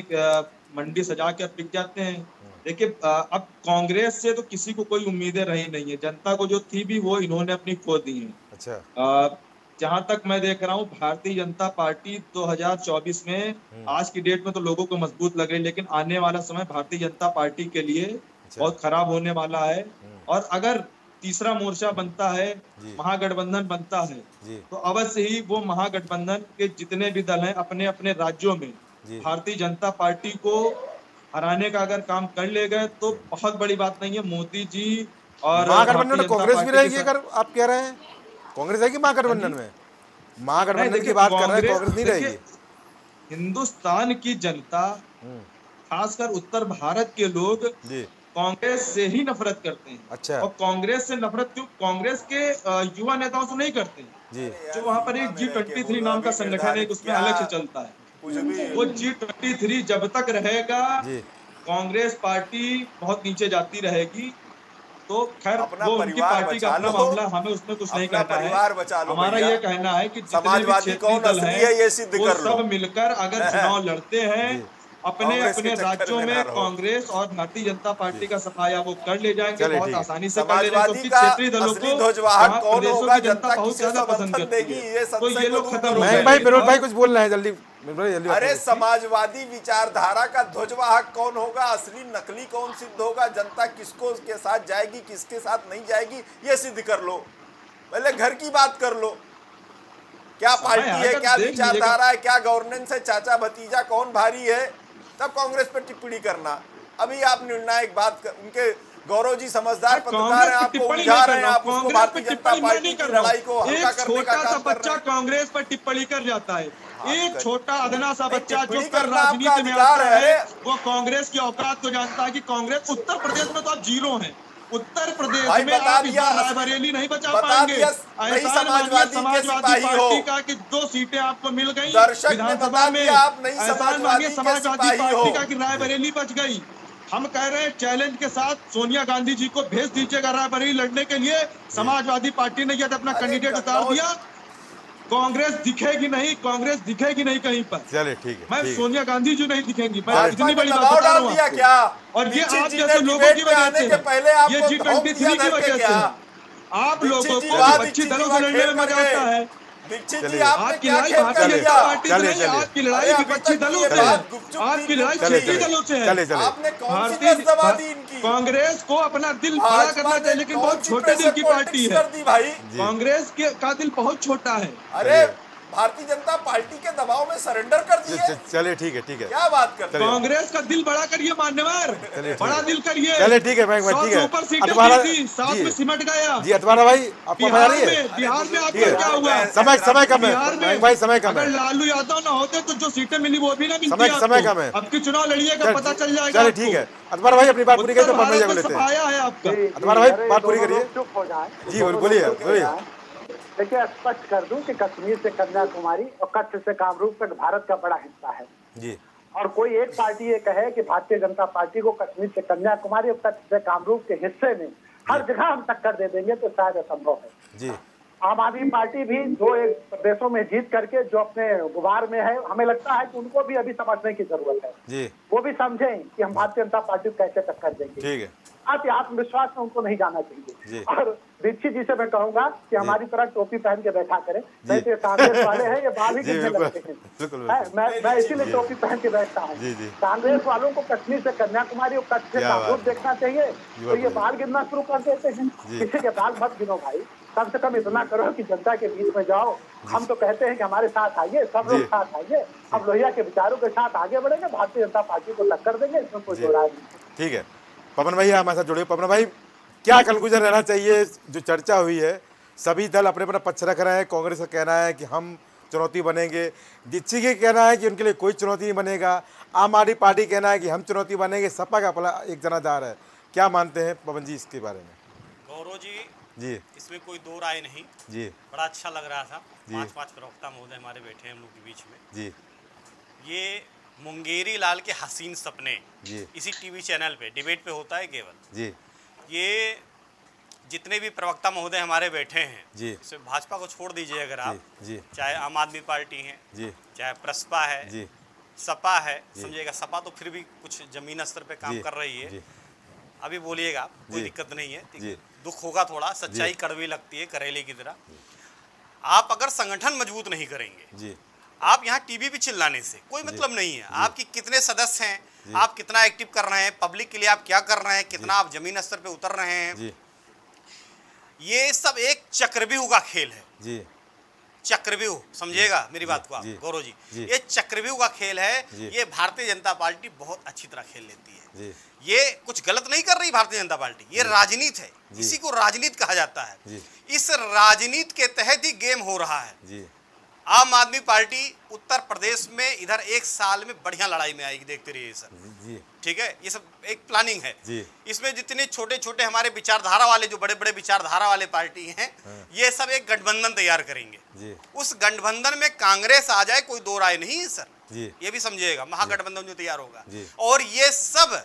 मंडी सजा के बिक जाते हैं। देखिए अब कांग्रेस से तो किसी को कोई उम्मीदें रही नहीं है, जनता को जो थी भी वो इन्होंने अपनी खो दी है। अच्छा जहाँ तक मैं देख रहा हूँ भारतीय जनता पार्टी 2024 में आज की डेट में तो लोगों को मजबूत लग रही, लेकिन आने वाला समय भारतीय जनता पार्टी के लिए बहुत खराब होने वाला है। और अगर तीसरा मोर्चा बनता है, महागठबंधन बनता है, तो अवश्य ही वो महागठबंधन के जितने भी दल हैं अपने अपने राज्यों में भारतीय जनता पार्टी को हराने का अगर काम कर ले गए तो बहुत बड़ी बात नहीं है। मोदी जी और महागठबंधन में कांग्रेस भी रहेगी, अगर आप कह रहे हैं कांग्रेस रहेगी महागठबंधन में, महागठबंधन की बात कर रहे हैं, कांग्रेस नहीं रहेगी। हिंदुस्तान की जनता खासकर उत्तर भारत के लोग कांग्रेस से ही नफरत करते हैं। अच्छा और कांग्रेस से नफरत क्यों? कांग्रेस के युवा नेताओं से नहीं करते जो वहाँ पर एक G23 नाम का संगठन है, उसमें अलग से चलता है। वो G23 जब तक रहेगा कांग्रेस पार्टी बहुत नीचे जाती रहेगी। तो खैर वो उनकी पार्टी का अपना मामला, हमें उसमें कुछ नहीं कहना है। हमारा ये कहना है कि जितने भी क्षेत्रीय दल हैं वो सब मिलकर अगर चुनाव लड़ते हैं अपने अपने राज्यों में, कांग्रेस और भारतीय जनता पार्टी का सफाया वो कर ले जाएंगे, बहुत आसानी से कर ले जाएंगे। क्षेत्रीय दलों को जनता बहुत ज्यादा पसंद करती है, तो ये लोग खत्म हो गए। कुछ बोलना है जल्दी। अरे समाजवादी विचारधारा का ध्वजवाहक कौन होगा, असली नकली कौन सिद्ध होगा, जनता किसको के साथ जाएगी किसके साथ नहीं जाएगी ये सिद्ध कर लो, पहले घर की बात कर लो। क्या पार्टी है, क्या विचारधारा है, क्या गवर्नेंस है, चाचा भतीजा कौन भारी है, तब कांग्रेस पर टिप्पणी करना। अभी आप निर्णायक बात कर, उनके गौरव जी समझदार पत्रकार हैं, आपको उलझा रहे हैं, आप उसको भारतीय जनता पार्टी की लड़ाई को हल्का करने का काम कर रहे हैं। कांग्रेस पर टिप्पणी कर जाता है, एक छोटा अदना सा बच्चा जो कर राजनीति में आता है वो कांग्रेस की औकात को जानता है कि कांग्रेस उत्तर प्रदेश में तो आप जीरो हैं। उत्तर प्रदेश में आप इस बार रायबरेली नहीं बचा पाएंगे, ऐसा समाजवादी पार्टी का कि 2 सीटें आपको मिल गई विधानसभा में, ऐसा मानिए समाजवादी पार्टी का कि रायबरेली बच गई। हम कह रहे हैं चैलेंज के साथ सोनिया गांधी जी को भेज दीजिएगा रायबरेली लड़ने के लिए, समाजवादी पार्टी ने यदि अपना कैंडिडेट उतार दिया कांग्रेस दिखेगी नहीं, कांग्रेस दिखेगी नहीं कहीं पर। चलिए ठीक है, मैं सोनिया गांधी जी नहीं दिखेंगी, मैं इतनी बड़ी बात बता रहा हूं क्या। और ये आप जैसे लोगों की वजह से, ये G23 की वजह से आप लोगों को अच्छी दलों से लड़ने में मजा आता है। आपकी लड़ाई भारतीय जनता पार्टी से नहीं, आपकी लड़ाई विपक्षी दलों से, आपकी लड़ाई क्षेत्रीय दलों से है। भारतीय कांग्रेस को अपना दिल बड़ा करना चाहिए, लेकिन बहुत छोटे दिल की पार्टी है कांग्रेस, का दिल बहुत छोटा है। भारतीय जनता पार्टी के दबाव में सरेंडर कर दिए। चलिए ठीक है, क्या बात करते हैं। कांग्रेस का दिल बड़ा करिए मान्यवर, बड़ा दिल करिए। चलिए ठीक है भाई, ठीक है। ऊपर सीटें साउथ में सिमट गया जी। अधवारा भाई आपको मजा आ रही है? बिहार में आपको क्या हुआ? समय कम है भाई, समय कम है। अगर लालू यादव ना होते तो जो सीटें मिली वो भी ना मिलती। समय कम है, अब की चुनाव लड़िएगा पता चल जाएगा। चलिए ठीक है अधवारा भाई, अपनी बात पूरी करिए तो मामला जगह लेते हैं। आपका अधवारा भाई बात पूरी करिए जी, बोलिए। देखिए स्पष्ट कर दूं कि कश्मीर से कन्याकुमारी और कच्छ से कामरूप तक भारत का बड़ा हिस्सा है जी। और कोई एक पार्टी ये कहे कि भारतीय जनता पार्टी को कश्मीर से कन्याकुमारी और कच्छ से कामरूप के हिस्से में हर जगह हम टक्कर दे देंगे तो शायद असंभव है जी। आम आदमी पार्टी भी दो एक प्रदेशों में जीत करके जो अपने गुबार में है, हमें लगता है कि उनको भी अभी समझने की जरूरत है जी। वो भी समझें कि हम भारतीय जनता पार्टी को कैसे टक्कर देंगे। आप आत्मविश्वास में उनको नहीं जाना चाहिए। और दीक्षित जी से मैं कहूंगा कि हमारी तरह टोपी पहन के बैठा करें, नहीं तो कांग्रेस वाले हैं ये बाल ही गिरने लगते हैं। मैं इसीलिए टोपी पहन के बैठता हूँ। कांग्रेस वालों को कश्मीर से कन्याकुमारी और कच्छ से कामरूप देखना चाहिए तो ये बाल गिरना शुरू कर देते हैं। किसी के बाल मत गिनो भाई, कम से कम इतना करो कि जनता के बीच में जाओ। हम तो कहते हैं कि हमारे साथ आइए, सब लोग साथ आइए, हम लोहिया के विचारों के साथ आगे बढ़ेंगे, भारतीय जनता पार्टी को टक्कर देंगे, इसमें कोई दो राय नहीं। ठीक है पवन भाई हमारे साथ जुड़े। पवन भाई क्या कंक्लूजन रहना चाहिए? जो चर्चा हुई है सभी दल अपने अपना पक्ष रख रहे हैं। कांग्रेस का कहना है कि हम चुनौती बनेंगे, दीक्षित का कहना है कि उनके लिए कोई चुनौती नहीं बनेगा, आम आदमी पार्टी कहना है कि हम चुनौती बनेंगे, सपा का अपना एक जनाधार है। क्या मानते हैं पवन जी इसके बारे में? गौरव जी इसमें कोई दो राय नहीं जी। बड़ा अच्छा लग रहा था, पाँच प्रवक्ता महोदय हमारे बैठे हैं हम लोग के बीच में जी। ये मुंगेरी लाल के हसीन सपने जी, इसी टीवी चैनल पे डिबेट पे होता है केवल जी। ये जितने भी प्रवक्ता महोदय हमारे बैठे हैं जी, इसमें भाजपा को छोड़ दीजिए अगर आप जी, चाहे आम आदमी पार्टी है जी, चाहे प्रसपा है जी, सपा है, समझिएगा सपा तो फिर भी कुछ जमीन स्तर पे काम कर रही है, अभी बोलिएगा कोई दिक्कत नहीं है। दुख होगा थोड़ा, सच्चाई कड़वी लगती है करेले की तरह। आप अगर संगठन मजबूत नहीं करेंगे जी, आप यहाँ टीवी भी चिल्लाने से कोई मतलब नहीं है। आपकी कितने सदस्य हैं, आप कितना एक्टिव कर रहे हैं, पब्लिक के लिए आप क्या कर रहे हैं, कितना आप जमीन स्तर पे उतर रहे हैं, ये सब एक चक्रव्यूह का खेल है जी। चक्रव्यूह समझिएगा मेरी बात को आप गौरव जी, ये चक्रव्यूह का खेल है। ये भारतीय जनता पार्टी बहुत अच्छी तरह खेल लेती है। ये कुछ गलत नहीं कर रही भारतीय जनता पार्टी, ये राजनीति है, इसी को राजनीति कहा जाता है। इस राजनीति के तहत ही गेम हो रहा है। आम आदमी पार्टी उत्तर प्रदेश में इधर एक साल में बढ़िया लड़ाई में आएगी, देखते रहिए सर। ठीक है, ये सब एक प्लानिंग है। इसमें जितने छोटे छोटे हमारे विचारधारा वाले, जो बड़े बड़े विचारधारा वाले पार्टी हैं, ये सब एक गठबंधन तैयार करेंगे जी। उस गठबंधन में कांग्रेस आ जाए कोई दो राय नहीं है सर जी। ये भी समझिएगा महागठबंधन जो तैयार होगा, और ये सब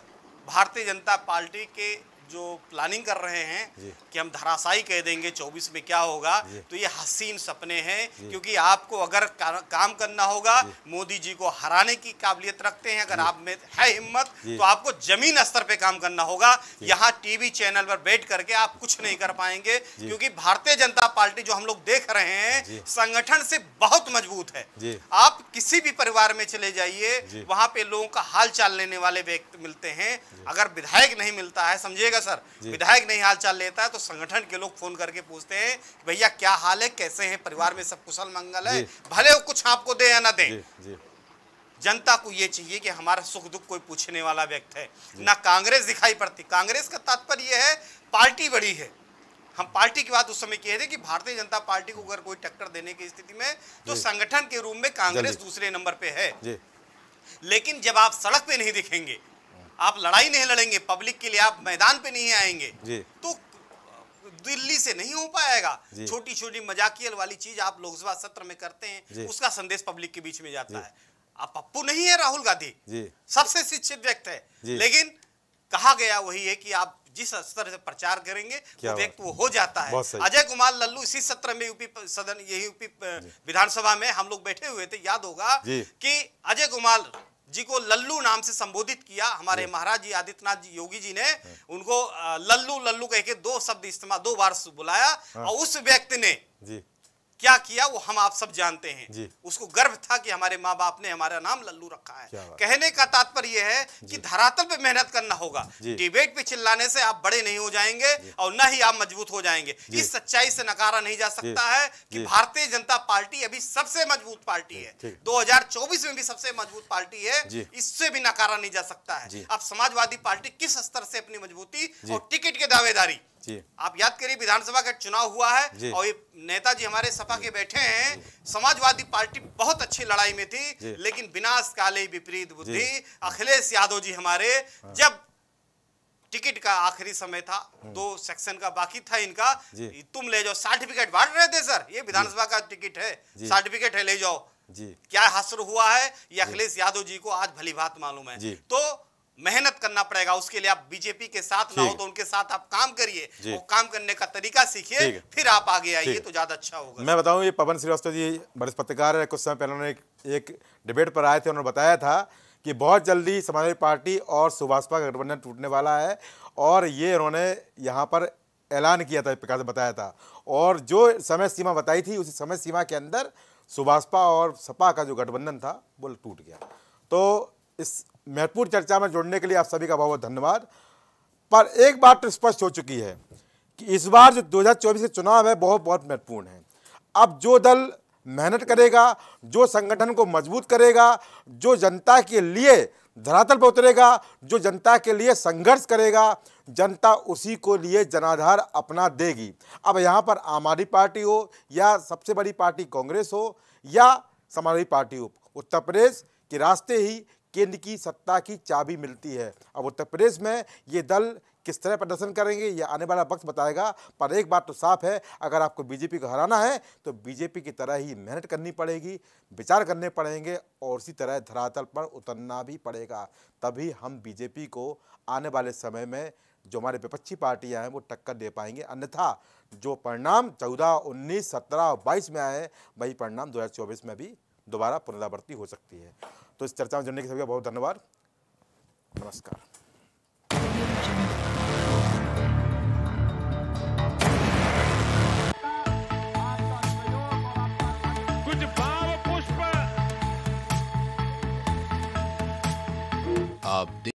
भारतीय जनता पार्टी के जो प्लानिंग कर रहे हैं कि हम धराशायी कह देंगे, 24 में क्या होगा, तो ये हसीन सपने हैं। क्योंकि आपको अगर काम करना होगा, मोदी जी को हराने की काबिलियत रखते हैं, अगर आप में है हिम्मत तो आपको जमीन स्तर पे काम करना होगा। यहाँ टीवी चैनल पर बैठ करके आप कुछ नहीं कर पाएंगे, क्योंकि भारतीय जनता पार्टी जो हम लोग देख रहे हैं संगठन से बहुत मजबूत है। आप किसी भी परिवार में चले जाइए, वहां पे लोगों का हाल चाल लेने वाले व्यक्ति मिलते हैं। अगर विधायक नहीं मिलता है, समझिएगा सर, विधायक नहीं हाल चाल लेता है, तो संगठन के लोग फोन करके पूछते हैं भैया क्या हाल है, कैसे हैं, परिवार में सब कुशल मंगल है, भले वो कुछ आपको दे या ना दे। जनता को ये चाहिए कि हमारा सुख दुख कोई पूछने वाला व्यक्ति है, ना कांग्रेस दिखाई पड़ती। कांग्रेस का तात्पर्य यह है पार्टी बड़ी है। हम पार्टी की बात उस समय किए थे कि भारतीय जनता पार्टी को अगर कोई टक्कर देने की स्थिति में तो संगठन के रूप में कांग्रेस दूसरे नंबर पे है। लेकिन जब आप सड़क पे नहीं दिखेंगे, आप लड़ाई नहीं लड़ेंगे, पब्लिक के लिए आप मैदान पे नहीं आएंगे, तो दिल्ली से नहीं हो पाएगा। छोटी छोटी मजाकियल वाली चीज आप लोकसभा सत्र में करते हैं, उसका संदेश पब्लिक के बीच में जाता है। आप पप्पू नहीं है, राहुल गांधी सबसे शिक्षित व्यक्ति है, लेकिन कहा गया वही है कि आप जिस स्तर से प्रचार करेंगे वो व्यक्ति वो हो जाता है। अजय कुमार लल्लू इसी सत्र में यूपी सदन, यही यूपी विधानसभा में हम लोग बैठे हुए थे, याद होगा कि अजय कुमार जी को लल्लू नाम से संबोधित किया। हमारे महाराज जी आदित्यनाथ जी योगी जी ने उनको लल्लू लल्लू कह के दो शब्द इस्तेमाल 2 बार बुलाया, और उस व्यक्ति ने क्या किया वो हम आप सब जानते हैं। उसको गर्व था कि हमारे माँ बाप ने हमारा नाम लल्लू रखा है। कहने का तात्पर्य यह है कि धरातल पे मेहनत करना होगा, डिबेट पे चिल्लाने से आप बड़े नहीं हो जाएंगे और न ही आप मजबूत हो जाएंगे। इस सच्चाई से नकारा नहीं जा सकता है कि भारतीय जनता पार्टी अभी सबसे मजबूत पार्टी है, 2024 में भी सबसे मजबूत पार्टी है, इससे भी नकारा नहीं जा सकता है। अब समाजवादी पार्टी किस स्तर से अपनी मजबूती और टिकट के दावेदारी, आप याद करिए विधानसभा का चुनाव हुआ है और ये नेताजी हमारे सपा के बैठे हैं, समाजवादी पार्टी बहुत अच्छी लड़ाई में थी लेकिन विनाश काले विपरीत बुद्धि। अखिलेश यादव जी हमारे जब टिकट का आखिरी समय था, 2 सेक्शन का बाकी था इनका, तुम ले जाओ, सर्टिफिकेट बांट रहे थे सर, ये विधानसभा का टिकट है, सर्टिफिकेट है, ले जाओ। क्या हासिल हुआ है ये अखिलेश यादव जी को आज भलीभांत मालूम है। तो मेहनत करना पड़ेगा, उसके लिए आप बीजेपी के साथ ना हो तो उनके साथ आप काम करिए, वो काम करने का तरीका सीखिए, फिर आप आगे आइए तो ज्यादा अच्छा होगा। मैं बताऊं, ये पवन श्रीवास्तव जी वरिष्ठ पत्रकार है, कुछ समय पहले उन्होंने एक डिबेट पर आए थे, उन्होंने बताया था कि बहुत जल्दी समाजवादी पार्टी और सुभाषपा का गठबंधन टूटने वाला है और ये उन्होंने यहाँ पर ऐलान किया था, एक प्रकार से बताया था। और जो समय सीमा बताई थी उसी समय सीमा के अंदर सुभाषपा और सपा का जो गठबंधन था वो टूट गया। तो इस महत्वपूर्ण चर्चा में जुड़ने के लिए आप सभी का बहुत बहुत धन्यवाद। पर एक बात तो स्पष्ट हो चुकी है कि इस बार जो 2024 के चुनाव है बहुत बहुत महत्वपूर्ण है। अब जो दल मेहनत करेगा, जो संगठन को मजबूत करेगा, जो जनता के लिए धरातल पर उतरेगा, जो जनता के लिए संघर्ष करेगा, जनता उसी को लिए जनाधार अपना देगी। अब यहाँ पर आम आदमी पार्टी हो या सबसे बड़ी पार्टी कांग्रेस हो या समाजवादी पार्टी हो, उत्तर प्रदेश के रास्ते ही केंद्र की सत्ता की चाबी मिलती है। अब उत्तर प्रदेश में ये दल किस तरह प्रदर्शन करेंगे ये आने वाला वक्त बताएगा। पर एक बात तो साफ है, अगर आपको बीजेपी को हराना है तो बीजेपी की तरह ही मेहनत करनी पड़ेगी, विचार करने पड़ेंगे और इसी तरह धरातल पर उतरना भी पड़ेगा, तभी हम बीजेपी को आने वाले समय में जो हमारे विपक्षी पार्टियां हैं वो टक्कर दे पाएंगे। अन्यथा जो परिणाम 14, 19, 17, 22 में आए वही परिणाम 2024 में भी दोबारा पुनरावृत्ति हो सकती है। तो इस चर्चा में जुड़ने के सभी का बहुत धन्यवाद, नमस्कार। कुछ भाव पुष्प आप